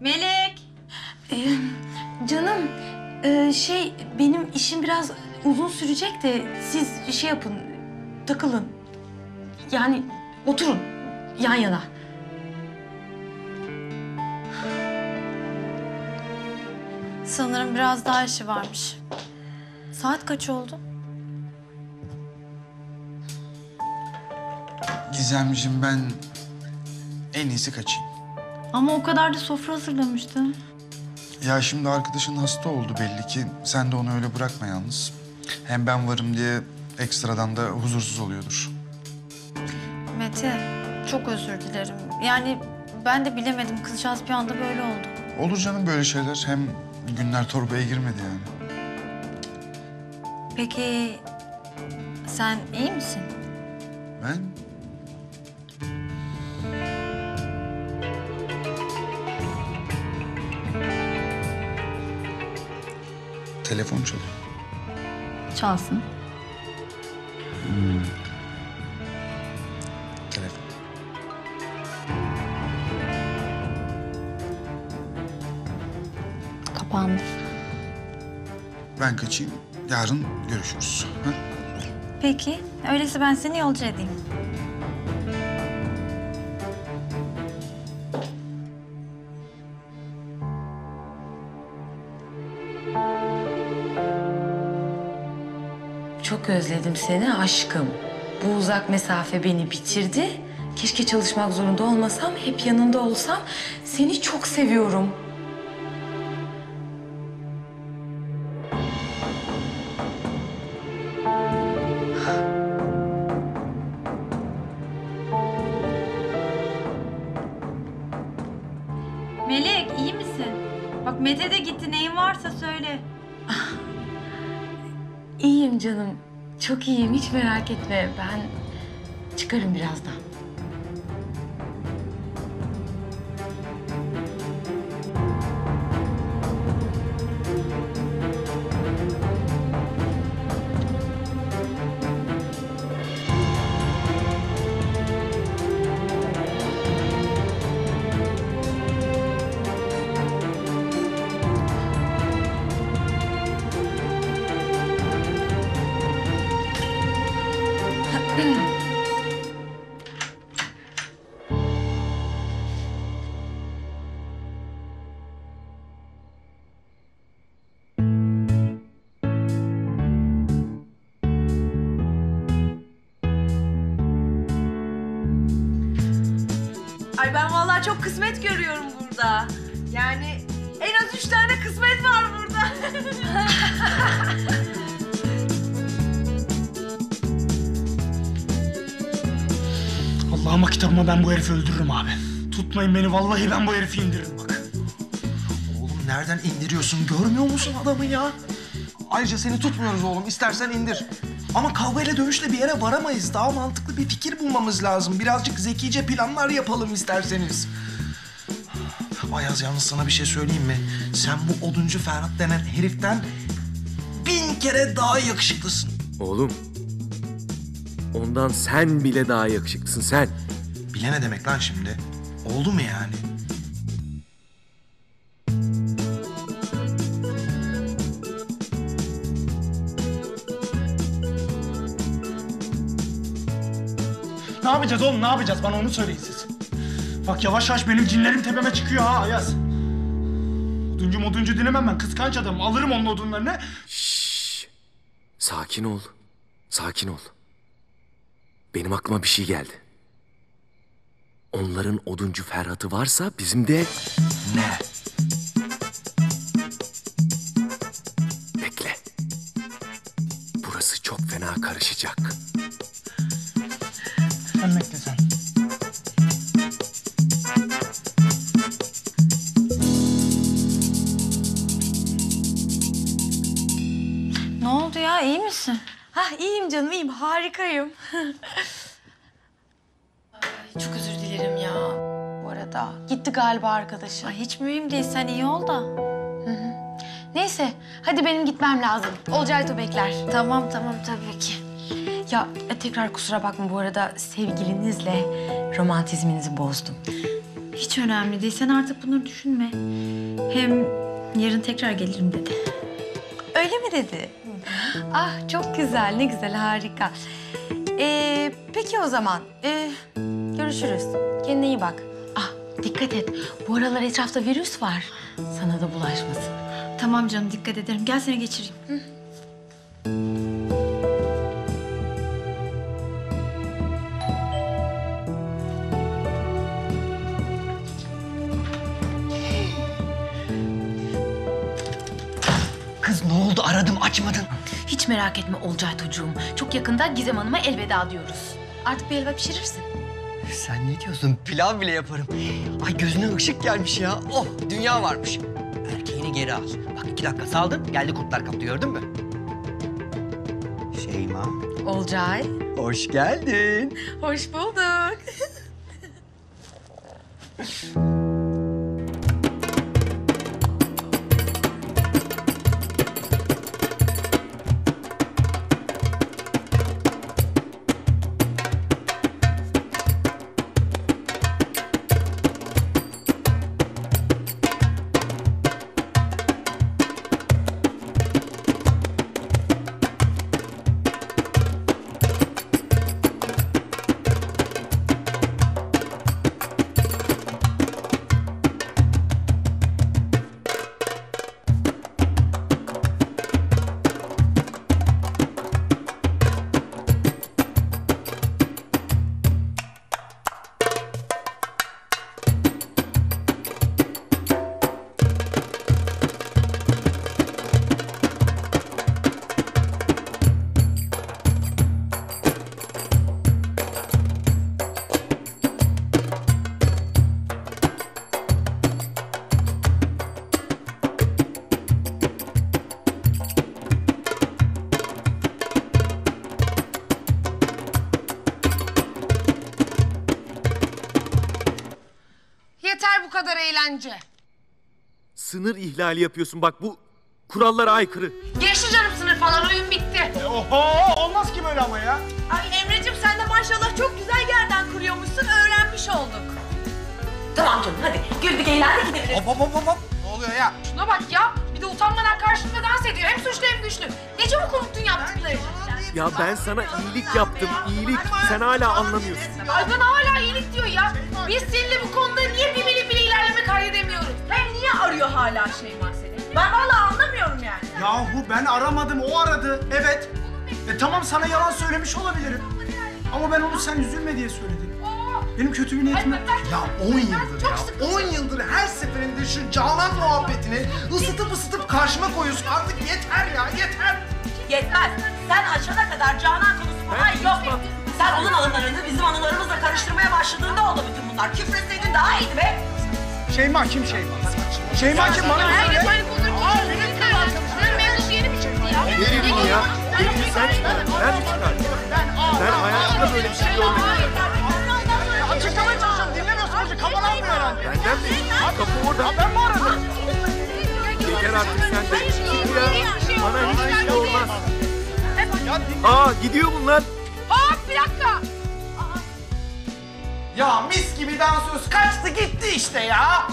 Melek! Canım, benim işim biraz uzun sürecek de siz şey yapın, takılın. Yani oturun yan yana. Sanırım biraz daha işi varmış. Saat kaç oldu? Gizemciğim, ben en iyisi kaçayım. Ama o kadar da sofra hazırlamıştın. Ya şimdi arkadaşın hasta oldu belli ki. Sen de onu öyle bırakma yalnız. Hem ben varım diye ekstradan da huzursuz oluyordur. Mete, çok özür dilerim. Yani ben de bilemedim. Kızcağız bir anda böyle oldu. Olur canım böyle şeyler. Hem günler torbaya girmedi yani. Peki sen iyi misin? Ben? Telefon çalıyor. Çalsın. Telefon. Kapandı. Ben kaçayım. Yarın görüşürüz. Ha? Peki. Öyleyse ben seni yolcu edeyim. Çok özledim seni aşkım. Bu uzak mesafe beni bitirdi. Keşke çalışmak zorunda olmasam, hep yanında olsam. Seni çok seviyorum. Melek, iyi misin? Bak Mete de gitti. Neyin varsa söyle. İyiyim canım. Çok iyiyim. Hiç merak etme. Ben çıkarım birazdan. Ay ben vallahi çok kısmet görüyorum burada. Yani en az 3 tane kısmet var burada. Allah'ıma kitabıma ben bu herifi öldürürüm abi. Tutmayın beni, vallahi ben bu herifi indiririm bak. Oğlum nereden indiriyorsun? Görmüyor musun adamı ya? Ayrıca seni tutmuyoruz oğlum. İstersen indir. Ama kavgayla dövüşle bir yere varamayız. Daha mantıklı bir fikir bulmamız lazım. Birazcık zekice planlar yapalım isterseniz. Ayaz, yalnız sana bir şey söyleyeyim mi? Sen bu Oduncu Ferhat denen heriften 1000 kere daha yakışıklısın. Oğlum, ondan sen bile daha yakışıklısın sen. Bile ne demek lan şimdi? Oldu mu yani? Ne yapacağız oğlum, ne yapacağız? Bana onu söyleyin siz. Bak yavaş yavaş benim cinlerim tepeme çıkıyor ha Ayaz. Oduncu dilemem ben, kıskanç adamım. Alırım onun odunlarını. Şşş! Sakin ol, sakin ol. Benim aklıma bir şey geldi. Onların Oduncu Ferhat'ı varsa bizim de... Ne? Bekle. Burası çok fena karışacak. Sen bekle sen. Ne oldu ya, iyi misin? Hah, iyiyim canım, iyiyim. Harikayım. Ay, çok özür dilerim ya bu arada. Gitti galiba arkadaşım. Ay, hiç mühim değil. Sen iyi ol da. Neyse, hadi benim gitmem lazım. Olcay da bekler. Tamam, tamam tabii ki. Ya tekrar kusura bakma bu arada sevgilinizle romantizminizi bozdum. Hiç önemli değil. Sen artık bunları düşünme. Hem yarın tekrar gelirim dedi. Öyle mi dedi? Ah çok güzel, ne güzel, harika. Peki o zaman. Görüşürüz. Kendine iyi bak. Ah dikkat et. Bu aralar etrafta virüs var. Sana da bulaşmasın. Tamam canım, dikkat ederim. Gel seni geçireyim. Hı. Kız ne oldu? Aradım, açmadın. Hiç merak etme Olcay çocuğum. Çok yakında Gizem Hanım'a elveda diyoruz. Artık bir helva pişirirsin. Sen ne diyorsun? Pilav bile yaparım. Ay gözüne ışık gelmiş ya. Oh, dünya varmış. Erkeğini geri al. Bak 2 dakika saldım, geldi kurtlar kaptı, gördün mü? Şeyma. Olcay. Hoş geldin. Hoş bulduk. Eğlence. Sınır ihlali yapıyorsun, bak bu kurallara aykırı. Geçti canım sınır falan, oyun bitti. Oho, olmaz ki böyle ama ya. Ay Emre'cim sen de maşallah çok güzel yerden kuruyormuşsun, öğrenmiş olduk. Tamam canım hadi güldük eğlendik, gidebiliriz. Hop. Ne oluyor ya? Şuna bak ya, bir de utanmadan karşımda dans ediyor. Hem suçlu hem güçlü. Ne çabuk unuttun yaptıkları. Ya ben sana iyilik yaptım, iyilik. Sen hala anlamıyorsun. Ay bana hala iyilik diyor ya. Biz seninle bu konuda niye bir milim bile ilerleme kaydedemiyoruz? Hem niye arıyor hala Şeyma seni? Ben hala anlamıyorum yani. Yahu ben aramadım, o aradı. Evet. Tamam sana yalan söylemiş olabilirim. Ama ben onu sen üzülme diye söyledim. Benim kötü bir niyetim... Ya 10 yıldır her seferinde şu Canan muhabbetini ısıtıp karşıma koyuyorsun. Artık yeter ya, yeter. Yetmez. Sen açana kadar Canan konusu falan yok. Sen onun anılarını bizim anılarımızla karıştırmaya başladığında oldu bütün bunlar. Küfretseydin daha iyiydi be. Şeyma kim Şeyma? Şeyma kim? Bana ne söyle? Sen mevzusu yeni mi çıktı ya? Derin ya. Derin sen çıkardın. Ben hayatımda böyle bir şey görmedim. Açıklamaya çalışıyorum. Dinlemiyorsunuz. Kafalar mı herhalde? Benden mi? Kapı orada. Ben mi aradım? İlker artık sen de. Bana hiç şey olmaz. Aa gidiyor bunlar. Hop bir dakika. Ya mis gibi dansöz kaçtı gitti işte ya.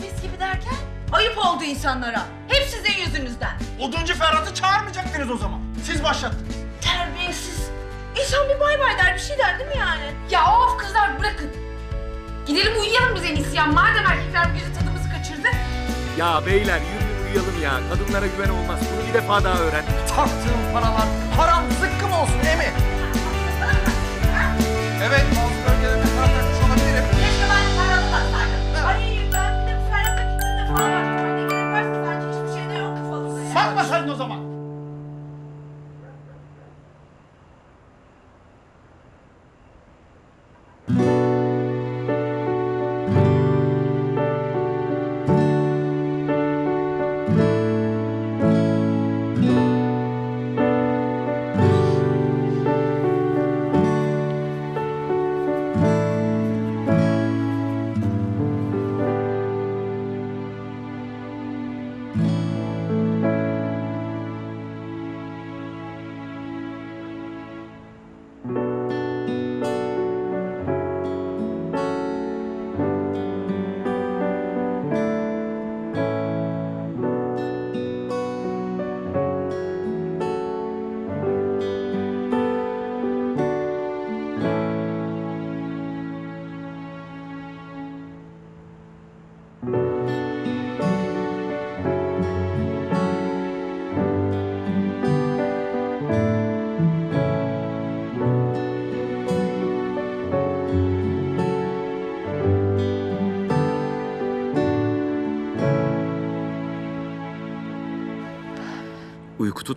Mis gibi derken? Ayıp oldu insanlara. Hep sizin yüzünüzden. Oduncu Ferhat'ı çağırmayacaktınız o zaman. Siz başlattınız. Terbiyesiz. İnsan bir bay bay der, bir şey der değil mi yani? Ya of kızlar bırakın. Gidelim uyuyalım biz en iyisi ya. Madem erkekler bizi tadımızı kaçırdı. Ya beyler yürüyün uyuyalım ya. Kadınlara güven olmaz. Bunu bir defa daha öğrendim. Taktığım paralar haram zıkkım olsun değil mi? Evet, Oscar gelene kadar çok olabilirim. Keşke ben Ferhat'ı baksaydım. Ay ben de Ferhat'ın içinde falan var. Ne gerek var ki? Sanki hiçbir şey de yok kafamda ya. Satmasaydın o zaman.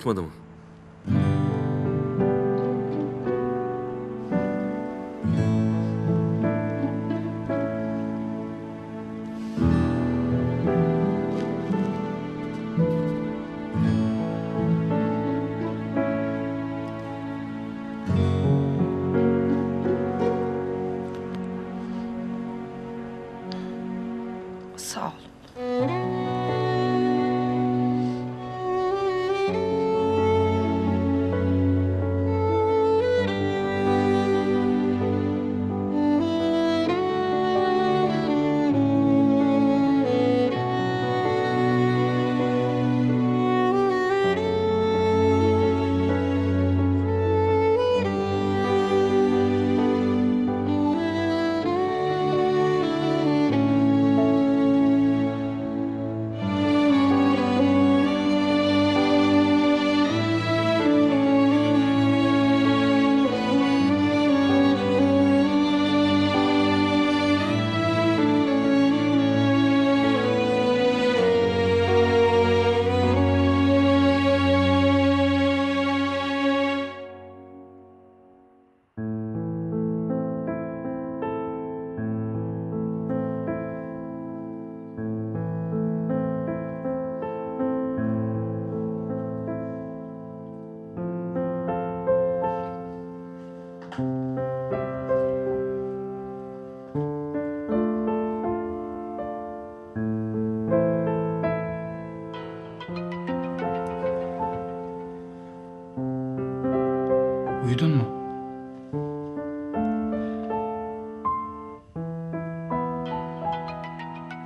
tutmadı mı?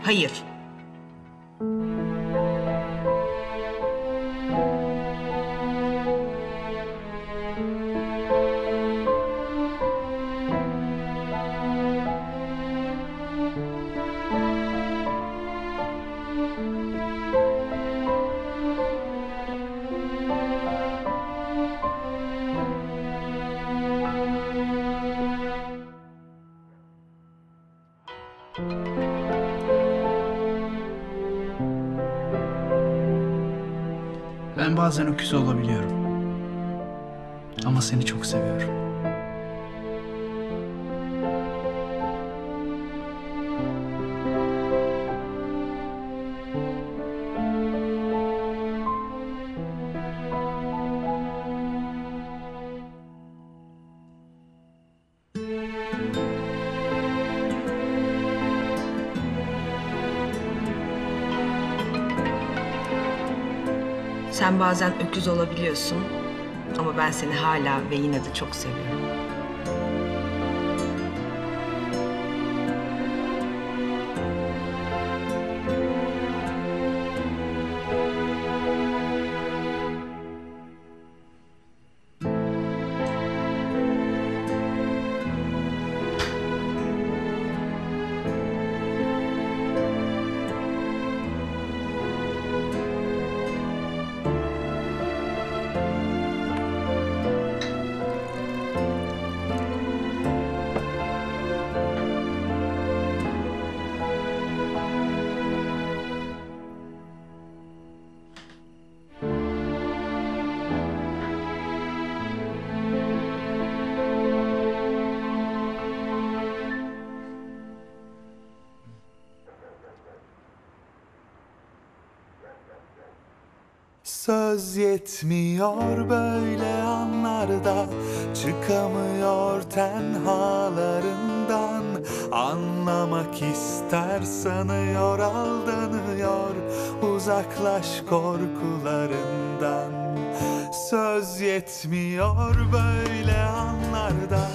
Hayır. Bazen öküz olabiliyorum. Ama seni çok seviyorum. Sen bazen öküz olabiliyorsun ama ben seni hala ve yine de çok seviyorum. Söz yetmiyor böyle anlarda, çıkamıyor tenhalarından. Anlamak ister sanıyor, aldanıyor, uzaklaş korkularından. Söz yetmiyor böyle anlarda,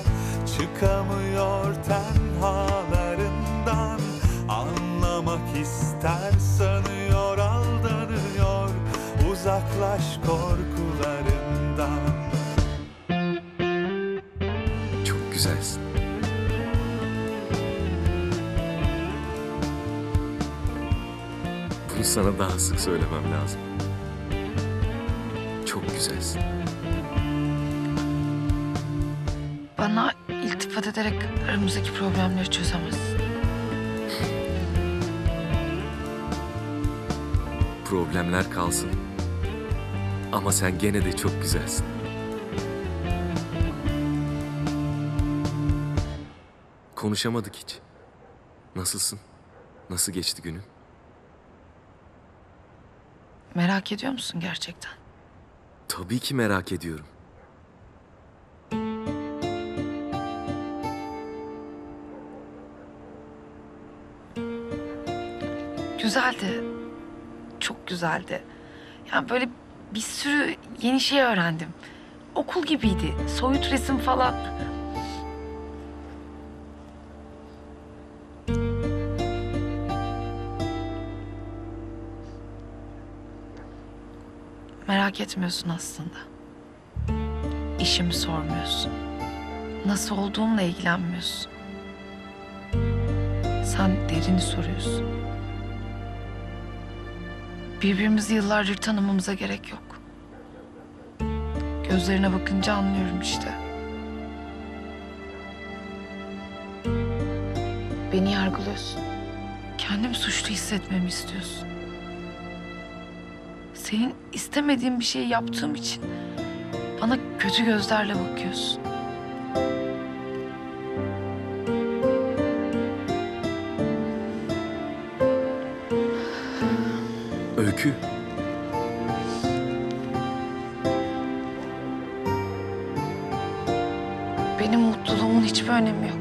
çıkamıyor tenhalarından. Anlamak ister sanıyor, aldanıyor, uzaklaş korkularından. Çok güzelsin. Bunu sana daha sık söylemem lazım. Çok güzelsin. Bana iltifat ederek aramızdaki problemleri çözemezsin. Problemler kalsın. Ama sen gene de çok güzelsin. Konuşamadık hiç. Nasılsın? Nasıl geçti günün? Merak ediyor musun gerçekten? Tabii ki merak ediyorum. Güzeldi. Çok güzeldi. Yani böyle bir sürü yeni şey öğrendim. Okul gibiydi. Soyut resim falan. Merak etmiyorsun aslında. İşimi sormuyorsun. Nasıl olduğumla ilgilenmiyorsun. Sen Derin'i soruyorsun. Birbirimizi yıllardır tanımamıza gerek yok. Gözlerine bakınca anlıyorum işte. Beni yargılıyorsun. Kendimi suçlu hissetmemi istiyorsun. Senin istemediğin bir şey yaptığım için bana kötü gözlerle bakıyorsun. Öykü. Benim mutluluğumun hiçbir önemi yok.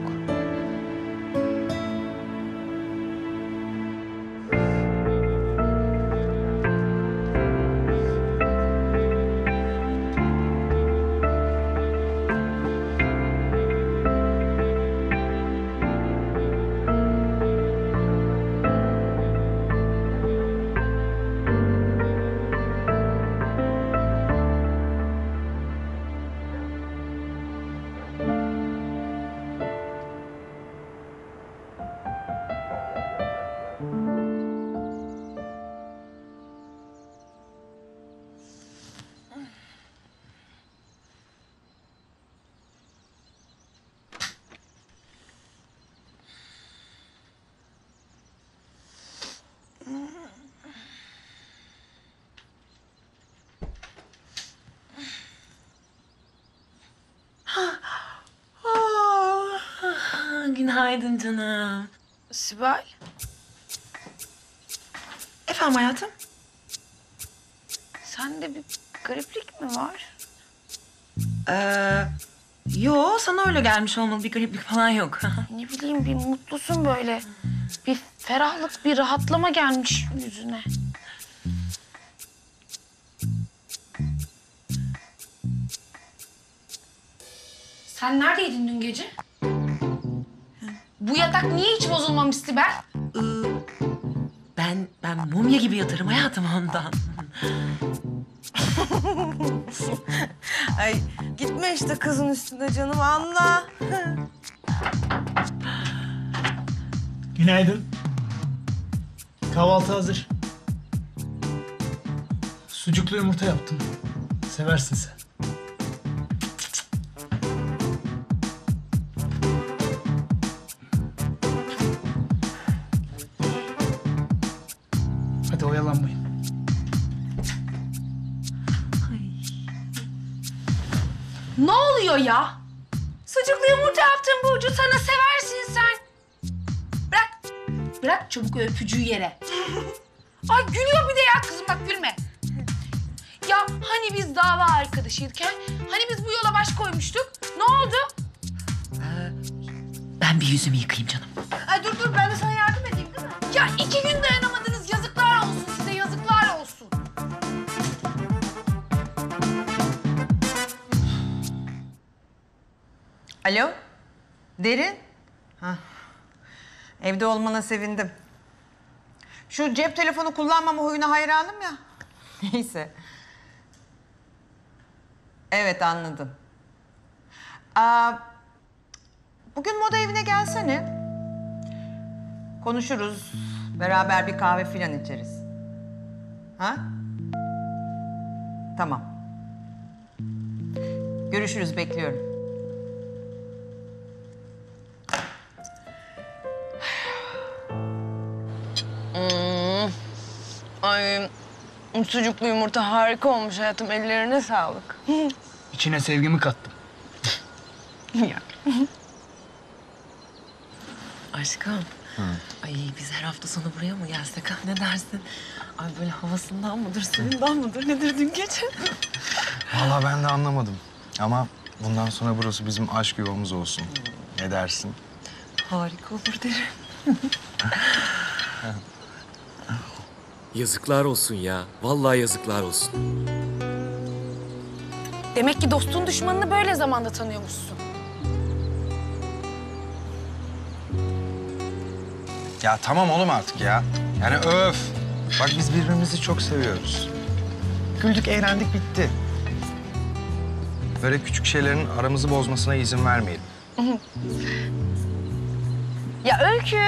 Günaydın canım. Sibel. Efendim hayatım? Sende bir gariplik mi var? Yo, sana öyle gelmiş olmalı. Bir gariplik falan yok. Ne bileyim, bir mutlusun böyle. Bir ferahlık, bir rahatlama gelmiş yüzüne. Sen neredeydin dün gece? Bu yatak niye hiç bozulmamıştı ben? Ben mumya gibi yatarım hayatım ondan. Ay gitme işte kızın üstüne canım anla. Günaydın. Kahvaltı hazır. Sucuklu yumurta yaptım. Seversin sen. Ya. Sucuklu yumurta yaptın Burcu. Sana seversin sen. Bırak. Bırak çabuk öpücüğü yere. Ay gülüyor bir de ya kızım bak gülme. Ya hani biz dava arkadaşıyken hani biz bu yola baş koymuştuk. Ne oldu? Ben bir yüzümü yıkayayım canım. Ay dur ben de sana yardım edeyim değil mi? Ya 2 gün dayanamadınız. Yazıklar olsun size yazıklar olsun. Alo, Derin. Hah. Evde olmana sevindim. Şu cep telefonu kullanmama huyuna hayranım ya. Neyse. Evet, anladım. Bugün moda evine gelsene. Konuşuruz, beraber bir kahve filan içeriz. Ha? Tamam. Görüşürüz, bekliyorum. Ay Anneciğim sucuklu yumurta harika olmuş hayatım. Ellerine sağlık. İçine sevgimi kattım. Ya. Aşkım. Hı. Ay biz her hafta sonu buraya mı gelsek ha? Ne dersin? Ay böyle havasından mıdır, suyundan mıdır, nedir dün gece? Vallahi ben de anlamadım. Ama bundan sonra burası bizim aşk yuvamız olsun. Hı. Ne dersin? Harika olur derim. Yazıklar olsun ya. Vallahi yazıklar olsun. Demek ki dostun düşmanını böyle zamanda tanıyormuşsun. Ya tamam oğlum artık ya. Yani öf. Bak biz birbirimizi çok seviyoruz. Güldük, eğlendik, bitti. Böyle küçük şeylerin aramızı bozmasına izin vermeyelim. Ya Öykü,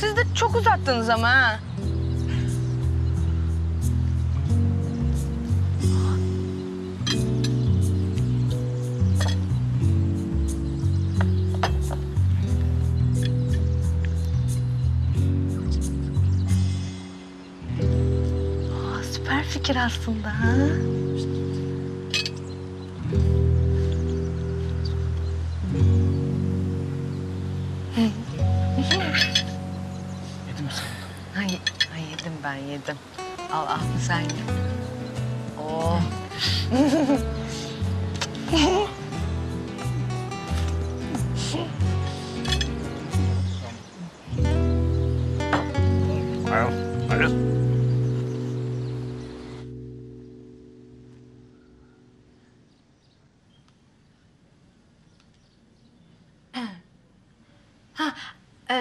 siz de çok uzattınız ama ha. Fikir aslında ha. Yedim mi sen? Hayır, yedim ben yedim. Al al sen ye. Oh.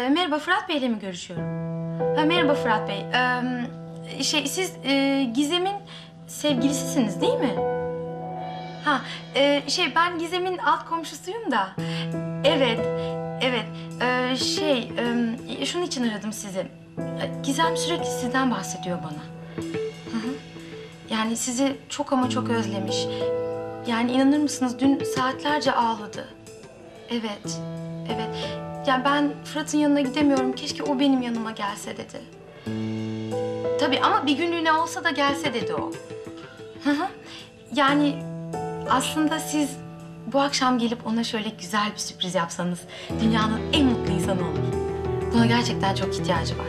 Merhaba, Fırat Bey'le mi görüşüyorum? Ha, merhaba Fırat Bey. Siz Gizem'in sevgilisisiniz değil mi? Ha, ben Gizem'in alt komşusuyum da. Evet, evet. Şunun için aradım sizi. Gizem sürekli sizden bahsediyor bana. Hı-hı. Yani sizi çok ama çok özlemiş. Yani inanır mısınız, dün saatlerce ağladı. Evet, evet. Yani ben Fırat'ın yanına gidemiyorum, keşke o benim yanıma gelse dedi. Tabii ama bir günlüğüne olsa da gelse dedi o. Yani aslında siz bu akşam gelip ona şöyle güzel bir sürpriz yapsanız dünyanın en mutlu insanı olur. Buna gerçekten çok ihtiyacı var.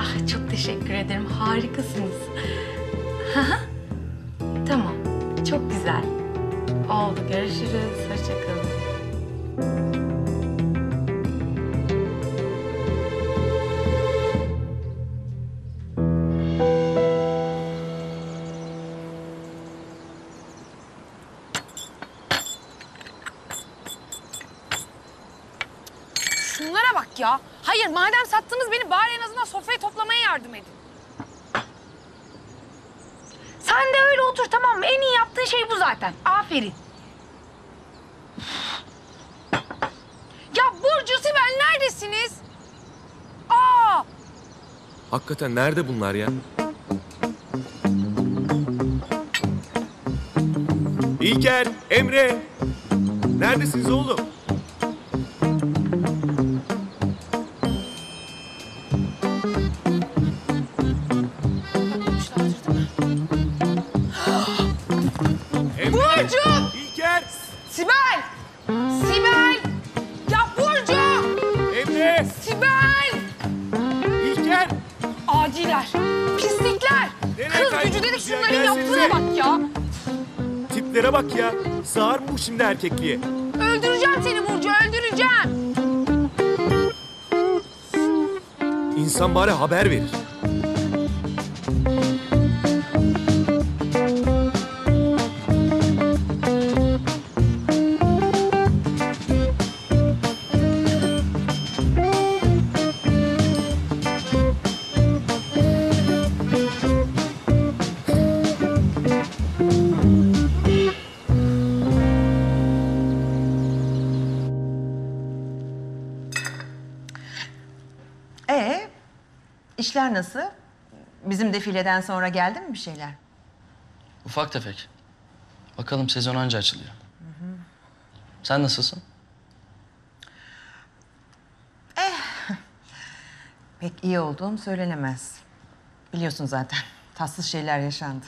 Ah çok teşekkür ederim, harikasınız. Tamam, çok güzel. Oldu, görüşürüz, hoşça kalın. Şunlara bak ya. Hayır, madem sattınız beni bari en azından sofrayı toplamaya yardım edin. Sen de öyle otur tamam mı? En iyi yaptığın şey bu zaten. Aferin. Burcu, Sibel neredesiniz? Aa! Hakikaten nerede bunlar ya? İlker, Emre. Neredesiniz oğlum? Emre, Burcu! İlker! Sibel! Sibel! Sibel! İlker! Adiler, pislikler! Nereye kız gücü dedik şunların yaptığına bak ya! Tiplere bak ya! Sağır bu şimdi erkekliğe? Öldüreceğim seni Burcu, öldüreceğim! İnsan bari haber verir. İşler nasıl? Bizim defileden sonra geldi mi bir şeyler? Ufak tefek. Bakalım sezon anca açılıyor. Hı hı. Sen nasılsın? Pek iyi olduğum söylenemez. Biliyorsun zaten. Tatsız şeyler yaşandı.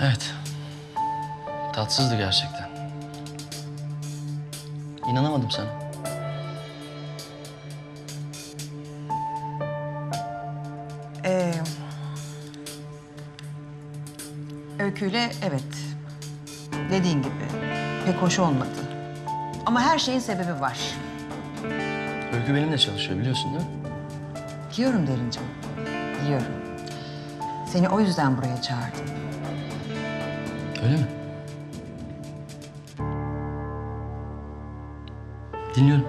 Evet. Tatsızdı gerçekten. İnanamadım sana. Öyküyle evet. Dediğin gibi pek hoş olmadı. Ama her şeyin sebebi var. Öykü benimle çalışıyor biliyorsun değil mi? Biliyorum Derincim. Biliyorum. Seni o yüzden buraya çağırdım. Öyle mi? Dinliyorum.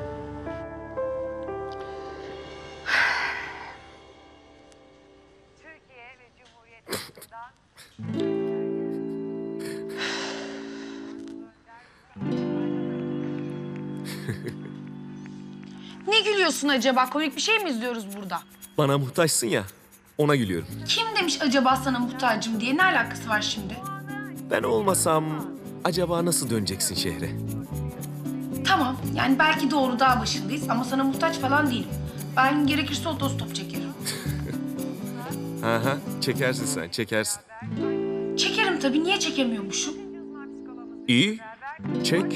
Türkiye ve Cumhuriyeti'nden... Ne gülüyorsun acaba? Komik bir şey mi izliyoruz burada? Bana muhtaçsın ya, ona gülüyorum. Kim demiş acaba sana muhtacım diye? Ne alakası var şimdi? Ben olmasam acaba nasıl döneceksin şehre? Tamam, yani belki doğru dağ başındayız ama sana muhtaç falan değilim. Ben gerekirse otostop çekerim. Aha, çekersin sen, çekersin. Çekerim tabii, niye çekemiyormuşum? İyi, çek.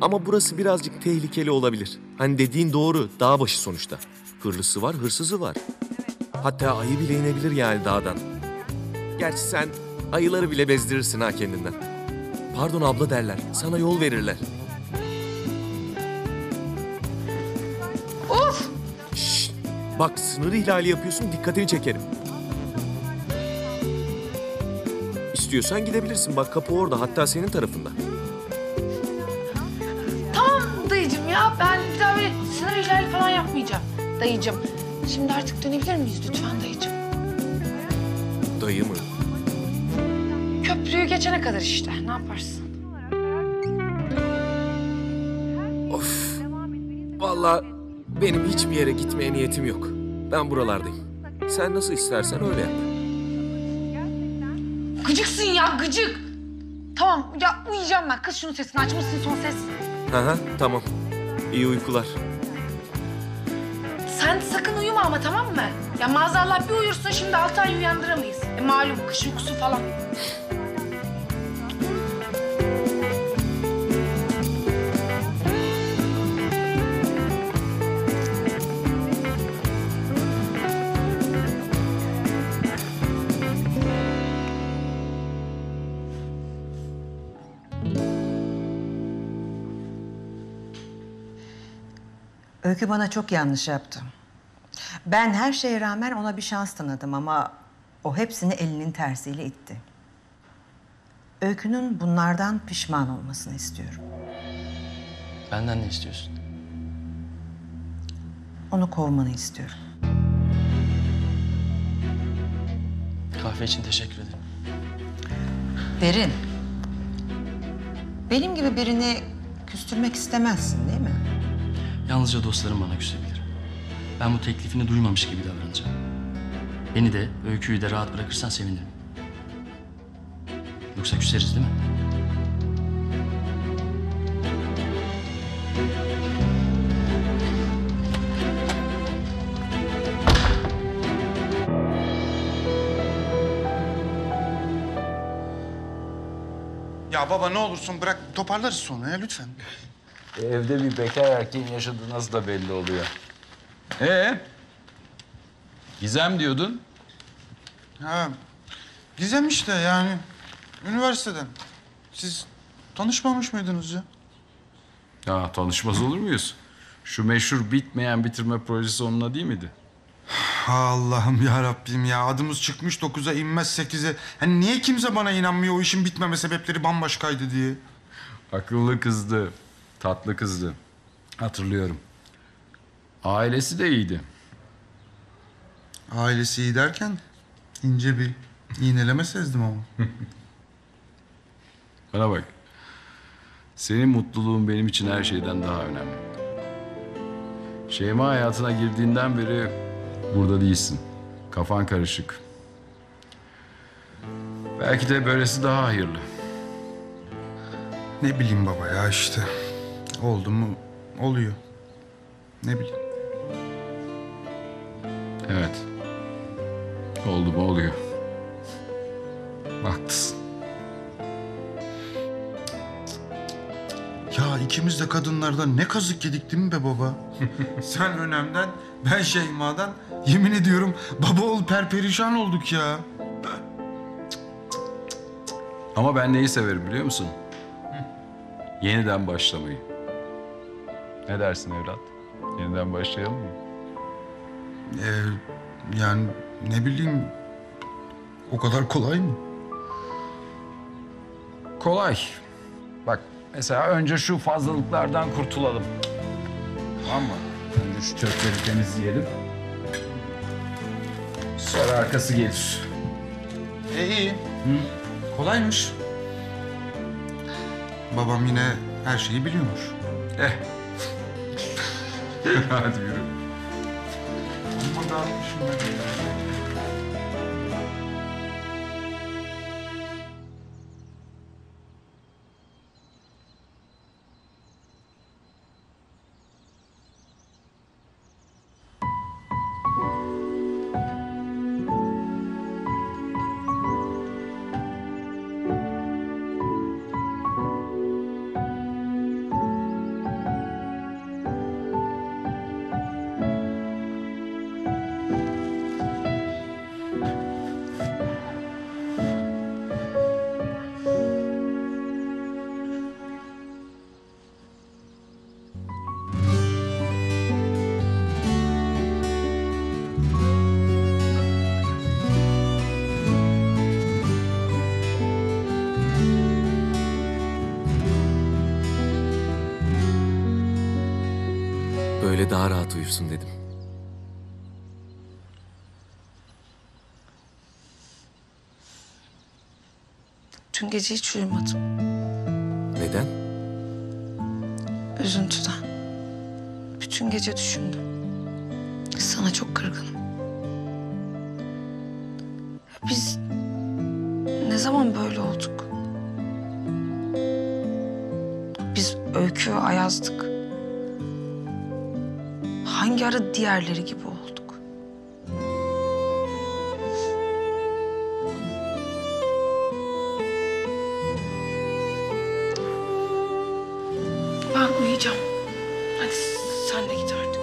Ama burası birazcık tehlikeli olabilir. Hani dediğin doğru, dağ başı sonuçta. Hırlısı var, hırsızı var. Hatta ayı bile inebilir yani dağdan. Gerçi sen ayıları bile bezdirirsin ha kendinden. Pardon abla derler, sana yol verirler. Of! Şşt! Bak sınır ihlali yapıyorsun, dikkatini çekerim. İstiyorsan gidebilirsin, bak kapı orada, hatta senin tarafında. Tamam dayıcım ya, ben bir daha böyle sınır ihlali falan yapmayacağım. Dayıcım, şimdi artık dönebilir miyiz lütfen dayıcım? Dayı mı? Köprüyü geçene kadar işte, ne yaparsın? Of! Vallahi benim hiçbir yere gitmeye niyetim yok. Ben buralardayım. Sen nasıl istersen öyle yap. Gıcıksın ya, gıcık! Tamam, ya uyuyacağım ben. Kız şunun sesini açmışsın, son ses. Aha, tamam. İyi uykular. Sen sakın uyuma ama, tamam mı? Ya maazallah bir uyursun, şimdi 6 ay uyandıramayız. Malum kış uykusu falan. Öykü bana çok yanlış yaptı. Ben her şeye rağmen ona bir şans tanıdım ama o hepsini elinin tersiyle itti. Öykü'nün bunlardan pişman olmasını istiyorum. Benden ne istiyorsun? Onu kovmanı istiyorum. Kahve için teşekkür ederim. Derin, benim gibi birini küstürmek istemezsin değil mi? Yalnızca dostlarım bana küsebilir. Ben bu teklifini duymamış gibi davranacağım. Beni de, Öykü'yü de rahat bırakırsan sevinirim. Yoksa küseriz değil mi? Ya baba ne olursun bırak, toparlarız sonra ya lütfen. Evde bir bekar erkeğin yaşadığı nasıl da belli oluyor. Gizem diyordun. Ha, Gizem işte yani. Üniversiteden. Siz tanışmamış mıydınız ya? Ya tanışmaz olur muyuz? Şu meşhur bitmeyen bitirme projesi onunla değil miydi? Allah'ım ya Rabbim ya. Adımız çıkmış 9'a inmez 8'e. Hani niye kimse bana inanmıyor o işin bitmeme sebepleri bambaşkaydı diye? Akıllı kızdı. Tatlı kızdı. Hatırlıyorum. Ailesi de iyiydi. Ailesi iyi derken ince bir iğneleme sezdim ama. Bana bak. Senin mutluluğun benim için her şeyden daha önemli. Şeyma hayatına girdiğinden beri burada değilsin. Kafan karışık. Belki de böylesi daha hayırlı. Ne bileyim baba ya işte. Oldu mu oluyor. Ne bileyim. Evet. Oldu bu oluyor. Haklısın. Ya ikimiz de kadınlardan ne kazık yedik değil mi be baba? Sen Önem'den, ben Şeyma'dan. Yemin ediyorum baba oğul perperişan olduk ya. Ama ben neyi severim biliyor musun? Yeniden başlamayı. Ne dersin evlat? Yeniden başlayalım mı? Yani ne bileyim, o kadar kolay mı? Kolay. Bak mesela önce şu fazlalıklardan kurtulalım. Tamam mı? Önce şu çöpleri temizleyelim. Sonra arkası gelir. İyi. Hı? Kolaymış. Babam yine her şeyi biliyormuş. Hadi yürü. Ama dağılmışım ben. Böyle daha rahat uyursun dedim. Dün gece hiç uyumadım. Neden? Üzüntüden. Bütün gece düşündüm. Sana çok kırgınım. Biz ne zaman böyle olduk? Biz Öykü ve Ayaz'dık. Hangi ara diğerleri gibi olduk? Ben uyuyacağım. Hadi sen de git artık.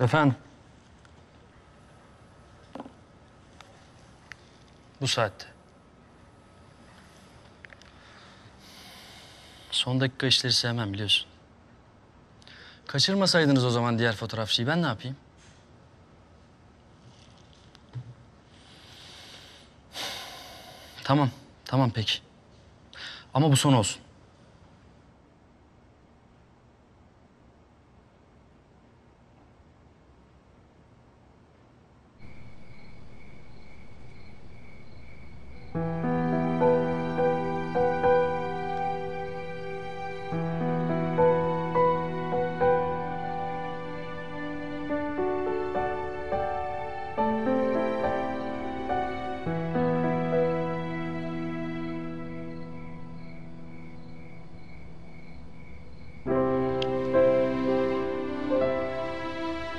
Efendim? Bu saatte. Son dakika işleri sevmem biliyorsun. Kaçırmasaydınız o zaman diğer fotoğrafçıyı, ben ne yapayım? Tamam, tamam peki. Ama bu son olsun.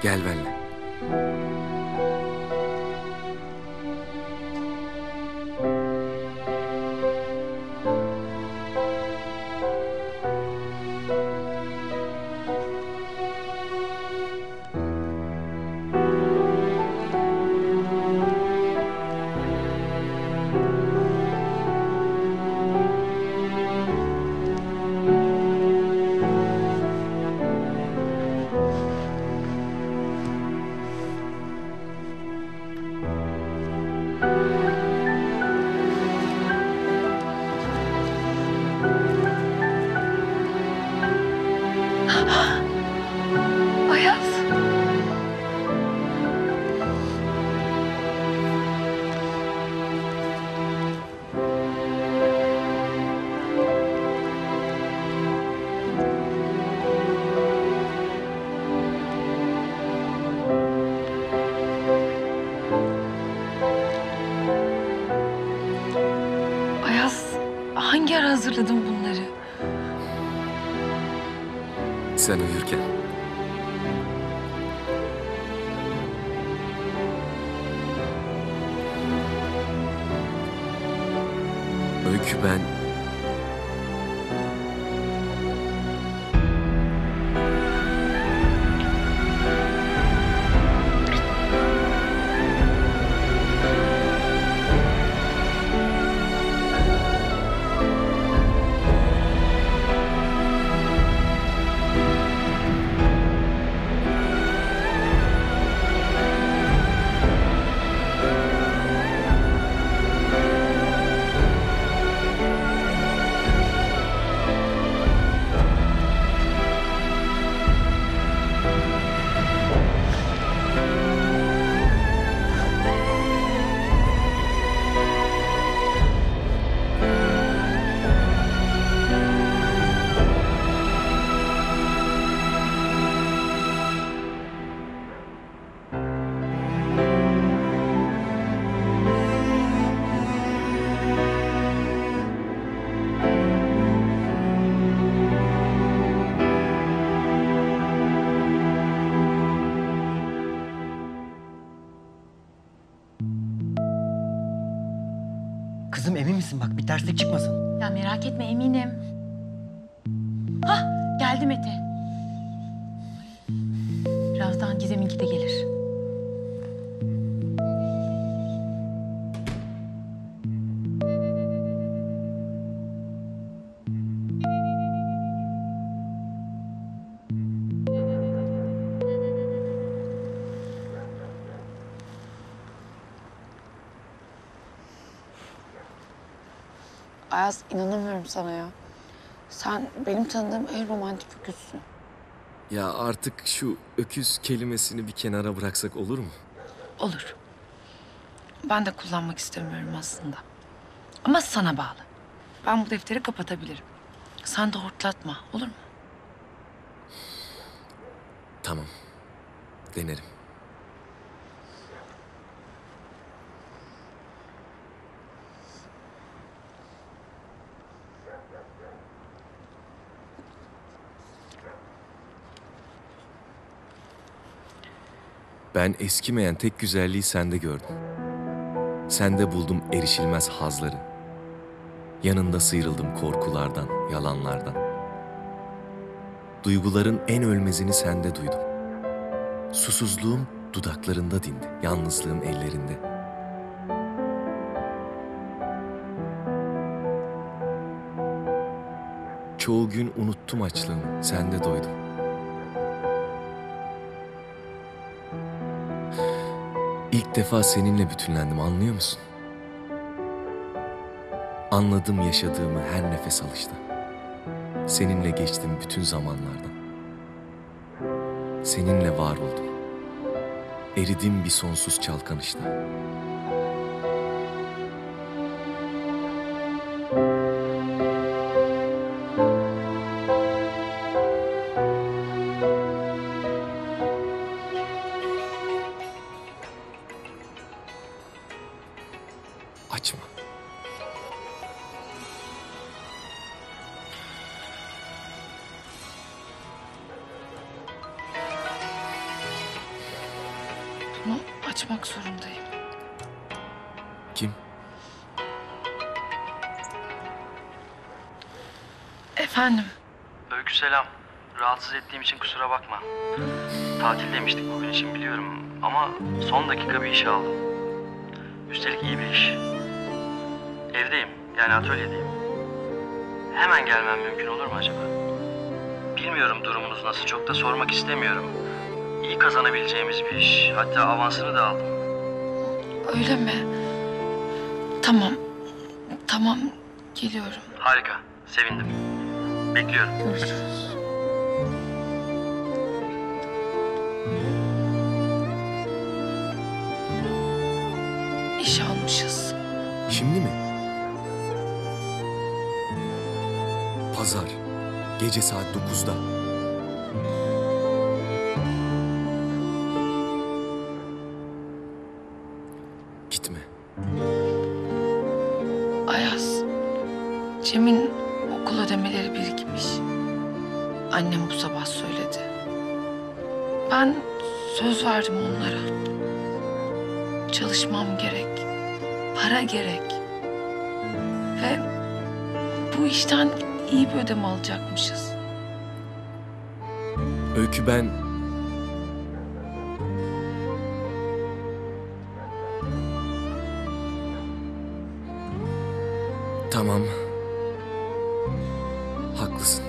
Gel benimle. hangi ara hazırladın bunları? Sen uyurken. Öykü ben... Kızım emin misin? Bak bir terslik çıkmasın. Ya merak etme, eminim. Hah, geldi Mete. Birazdan Gizem'inki de gelir. Ayaz, inanamıyorum sana ya. Sen benim tanıdığım en romantik öküzsün. Ya artık şu öküz kelimesini bir kenara bıraksak olur mu? Olur. Ben de kullanmak istemiyorum aslında. Ama sana bağlı. Ben bu defteri kapatabilirim. Sen de hortlatma, olur mu? Tamam. Denerim. Ben eskimeyen tek güzelliği sende gördüm. Sende buldum erişilmez hazları. Yanında sıyrıldım korkulardan, yalanlardan. Duyguların en ölmezini sende duydum. Susuzluğum dudaklarında dindi, yalnızlığım ellerinde. Çoğu gün unuttum açlığımı, sende doydum. İlk defa seninle bütünlendim, anlıyor musun? Anladım yaşadığımı her nefes alışta. Seninle geçtim bütün zamanlardan. Seninle var oldum. Eridim bir sonsuz çalkanışta. Bunu açmak zorundayım. Kim? Efendim? Öykü selam. Rahatsız ettiğim için kusura bakma. Tatil demiştik bugün için biliyorum ama son dakika bir iş aldım. Üstelik iyi bir iş. Evdeyim, yani atölyedeyim. Hemen gelmem mümkün olur mu acaba? Bilmiyorum durumunuz nasıl, çok da sormak istemiyorum. İyi kazanabileceğimiz bir iş. Hatta avansını da aldım. Öyle mi? Tamam. Tamam. Geliyorum. Harika. Sevindim. Bekliyorum. Görüşürüz. İş almışız. Şimdi mi? Pazar. Gece saat 9'da. Cem'in okul ödemeleri birikmiş. Annem bu sabah söyledi. Ben söz verdim onlara. Çalışmam gerek. Para gerek. Ve bu işten iyi bir ödeme alacakmışız. Öykü ben... Tamam. Haklısın.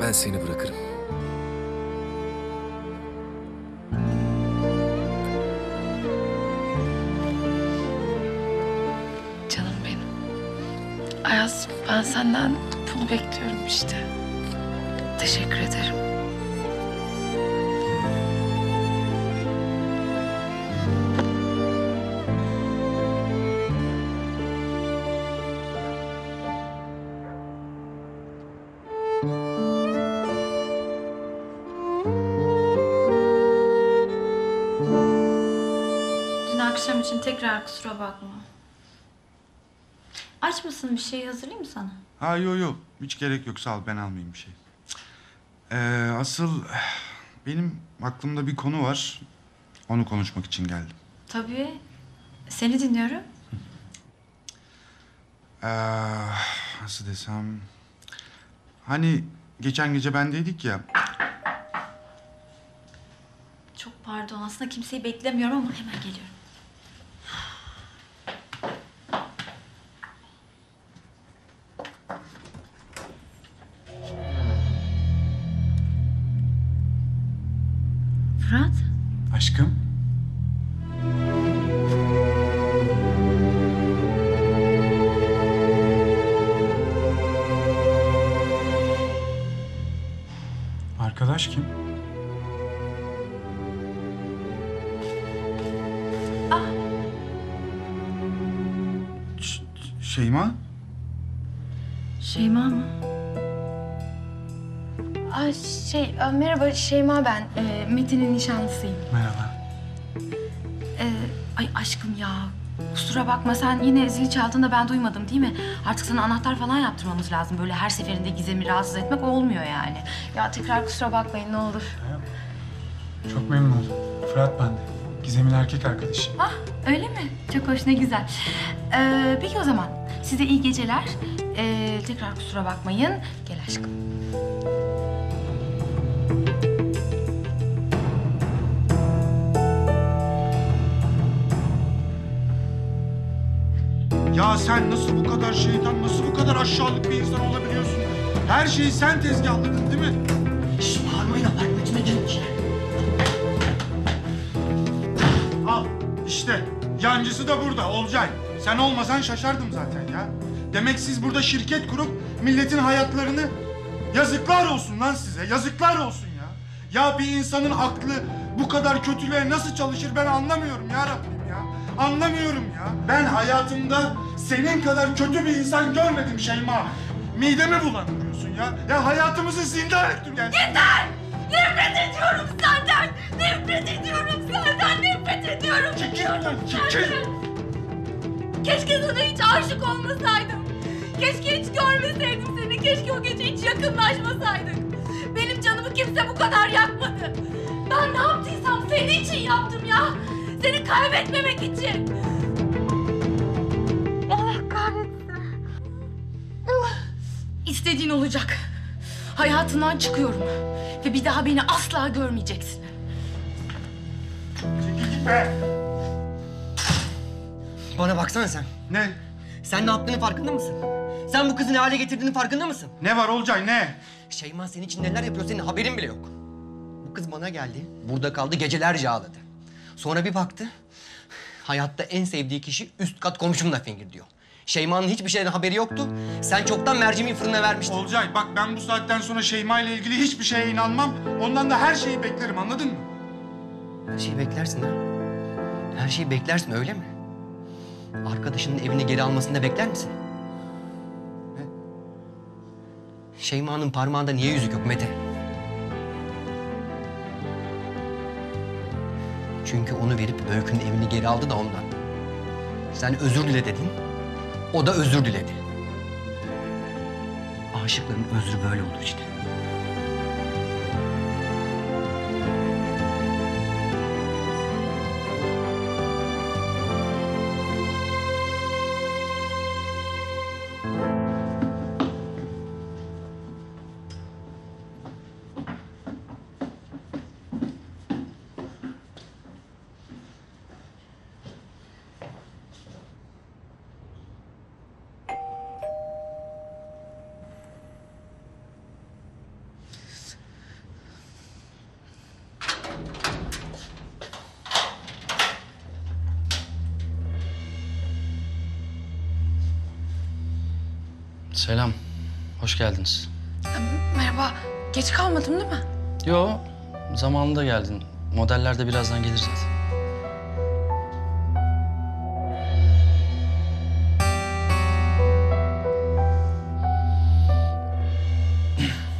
Ben seni bırakırım. Canım benim. Ayaz, ben senden bunu bekliyorum işte. Teşekkür ederim. Tekrar kusura bakma. Aç mısın, bir şey hazırlayayım mı sana? Ha yok hiç gerek yok, sağ ol, ben almayayım bir şey. Asıl benim aklımda bir konu var. Onu konuşmak için geldim. Tabii. Seni dinliyorum. Nasıl desem... Hani geçen gece bendeydik ya... Çok pardon, aslında kimseyi beklemiyorum ama hemen geliyorum. Fırat? Aşkım. Arkadaş kim? Ah. Şeyma? Şeyma mı? Merhaba Şeyma ben. Mete'nin nişanlısıyım. Merhaba. Ay aşkım ya. Kusura bakma, sen yine zil çaldın da ben duymadım değil mi? Artık sana anahtar falan yaptırmamız lazım. Böyle her seferinde Gizem'i rahatsız etmek olmuyor yani. Ya tekrar kusura bakmayın, ne olur. Çok memnun oldum. Fırat ben de. Gizem'in erkek arkadaşı. Ah öyle mi? Çok hoş, ne güzel. Peki o zaman. Size iyi geceler. Tekrar kusura bakmayın. Gel aşkım. Ya sen nasıl bu kadar şeytan, nasıl bu kadar aşağılık bir insan olabiliyorsun? Her şeyi sen tezgahladın değil mi? Şişt, bağırmayın, apartmanına girmişler. Al, işte. Yancısı da burada, Olcay. Sen olmasan şaşardım zaten ya. Demek siz burada şirket kurup milletin hayatlarını... Yazıklar olsun lan size, yazıklar olsun ya. Ya bir insanın aklı bu kadar kötülüğe nasıl çalışır ben anlamıyorum ya Rabbim ya. Anlamıyorum ya. Ben hayatımda senin kadar kötü bir insan görmedim Şeyma. Midemi bulandırıyorsun ya. Ya hayatımızı zindan ettin yani. Yeter! Nefret ediyorum senden! Nefret ediyorum senden! Nefret ediyorum! Çekil! Keşke sana hiç aşık olmasaydım. Keşke hiç görmeseydim seni. Keşke o gece hiç yakınlaşmasaydık. Benim canımı kimse bu kadar yakmadı. Ben ne yaptıysam senin için yaptım ya. Seni kaybetmemek için. Allah kahretsin. İstediğin olacak. Hayatından çıkıyorum. Ve bir daha beni asla görmeyeceksin. Çekil gitme. Bana baksana sen. Ne? Sen ne yaptığının farkında mısın? Sen bu kızı ne hale getirdiğinin farkında mısın? Ne var Olcay, ne? Şeyma senin için neler yapıyor, senin haberin bile yok. Bu kız bana geldi, burada kaldı, gecelerce ağladı. Sonra bir baktı, hayatta en sevdiği kişi üst kat komşumla fingir diyor. Şeyma'nın hiçbir şeyden haberi yoktu, sen çoktan mercimeği fırına vermiştin. Olcay bak, ben bu saatten sonra Şeyma ile ilgili hiçbir şeye inanmam. Ondan da her şeyi beklerim, anladın mı? Her şeyi beklersin ha? Her şeyi beklersin, öyle mi? Arkadaşının evini geri almasını da bekler misin? He? Şeyma'nın parmağında niye yüzük yok Mete? Çünkü onu verip Öykü'nün evini geri aldı da ondan. Sen özür dile dedin, o da özür diledi. Aşıkların özrü böyle olur işte. Selam, hoş geldiniz. Merhaba, geç kalmadım değil mi? Yo, zamanında geldin. Modeller de birazdan gelir zaten.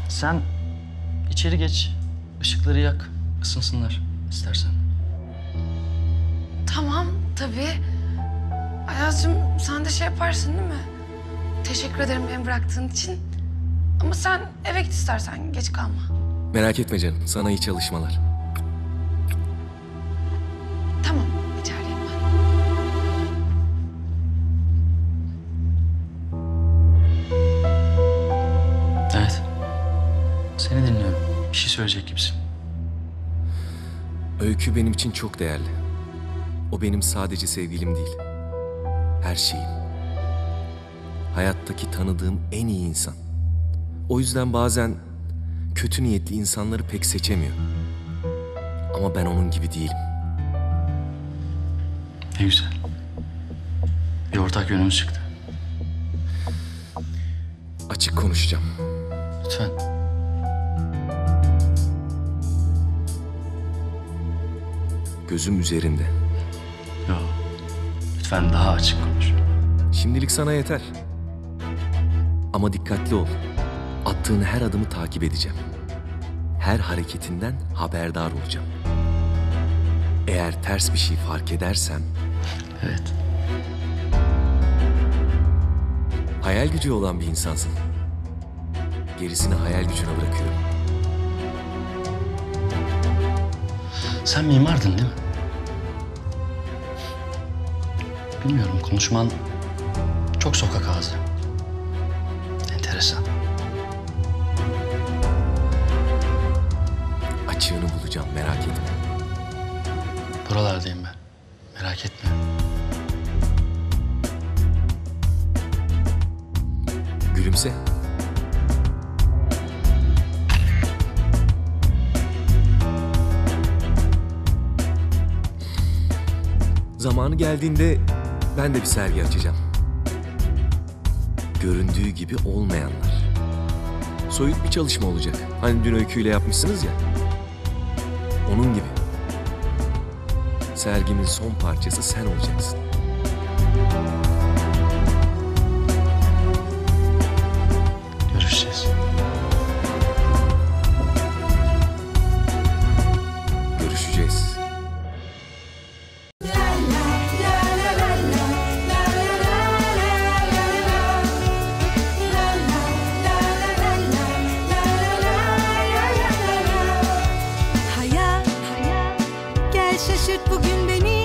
Sen içeri geç, ışıkları yak, ısınsınlar istersen. Tamam, tabii. Ayaz'cığım, sen de şey yaparsın değil mi? Teşekkür ederim beni bıraktığın için. Ama sen eve git istersen, geç kalma. Merak etme canım, sana iyi çalışmalar. Tamam, içerideyim ben. Evet, seni dinliyorum. Bir şey söyleyecek gibisin. Öykü benim için çok değerli. O benim sadece sevgilim değil, her şeyim. Hayattaki tanıdığım en iyi insan. O yüzden bazen kötü niyetli insanları pek seçemiyor. Ama ben onun gibi değilim. Ne güzel. Bir ortak yönümüz çıktı. Açık konuşacağım. Lütfen. Gözüm üzerinde. Yok. Lütfen daha açık konuş. Şimdilik sana yeter. Ama dikkatli ol. Attığın her adımı takip edeceğim. Her hareketinden haberdar olacağım. Eğer ters bir şey fark edersem... Evet. Hayal gücü olan bir insansın. Gerisini hayal gücüne bırakıyorum. Sen mimardın değil mi? Bilmiyorum, konuşman çok sokak ağzı. Açığını bulacağım, merak etme. Buralardayım ben, merak etme. Gülümse. Zamanı geldiğinde ben de bir sergi açacağım. Göründüğü gibi olmayanlar. Soyut bir çalışma olacak. Hani dün Öykü'yle yapmışsınız ya. Onun gibi. Sergimin son parçası sen olacaksın. Görüşeceğiz. Görüşeceğiz. Şaşırt bugün beni.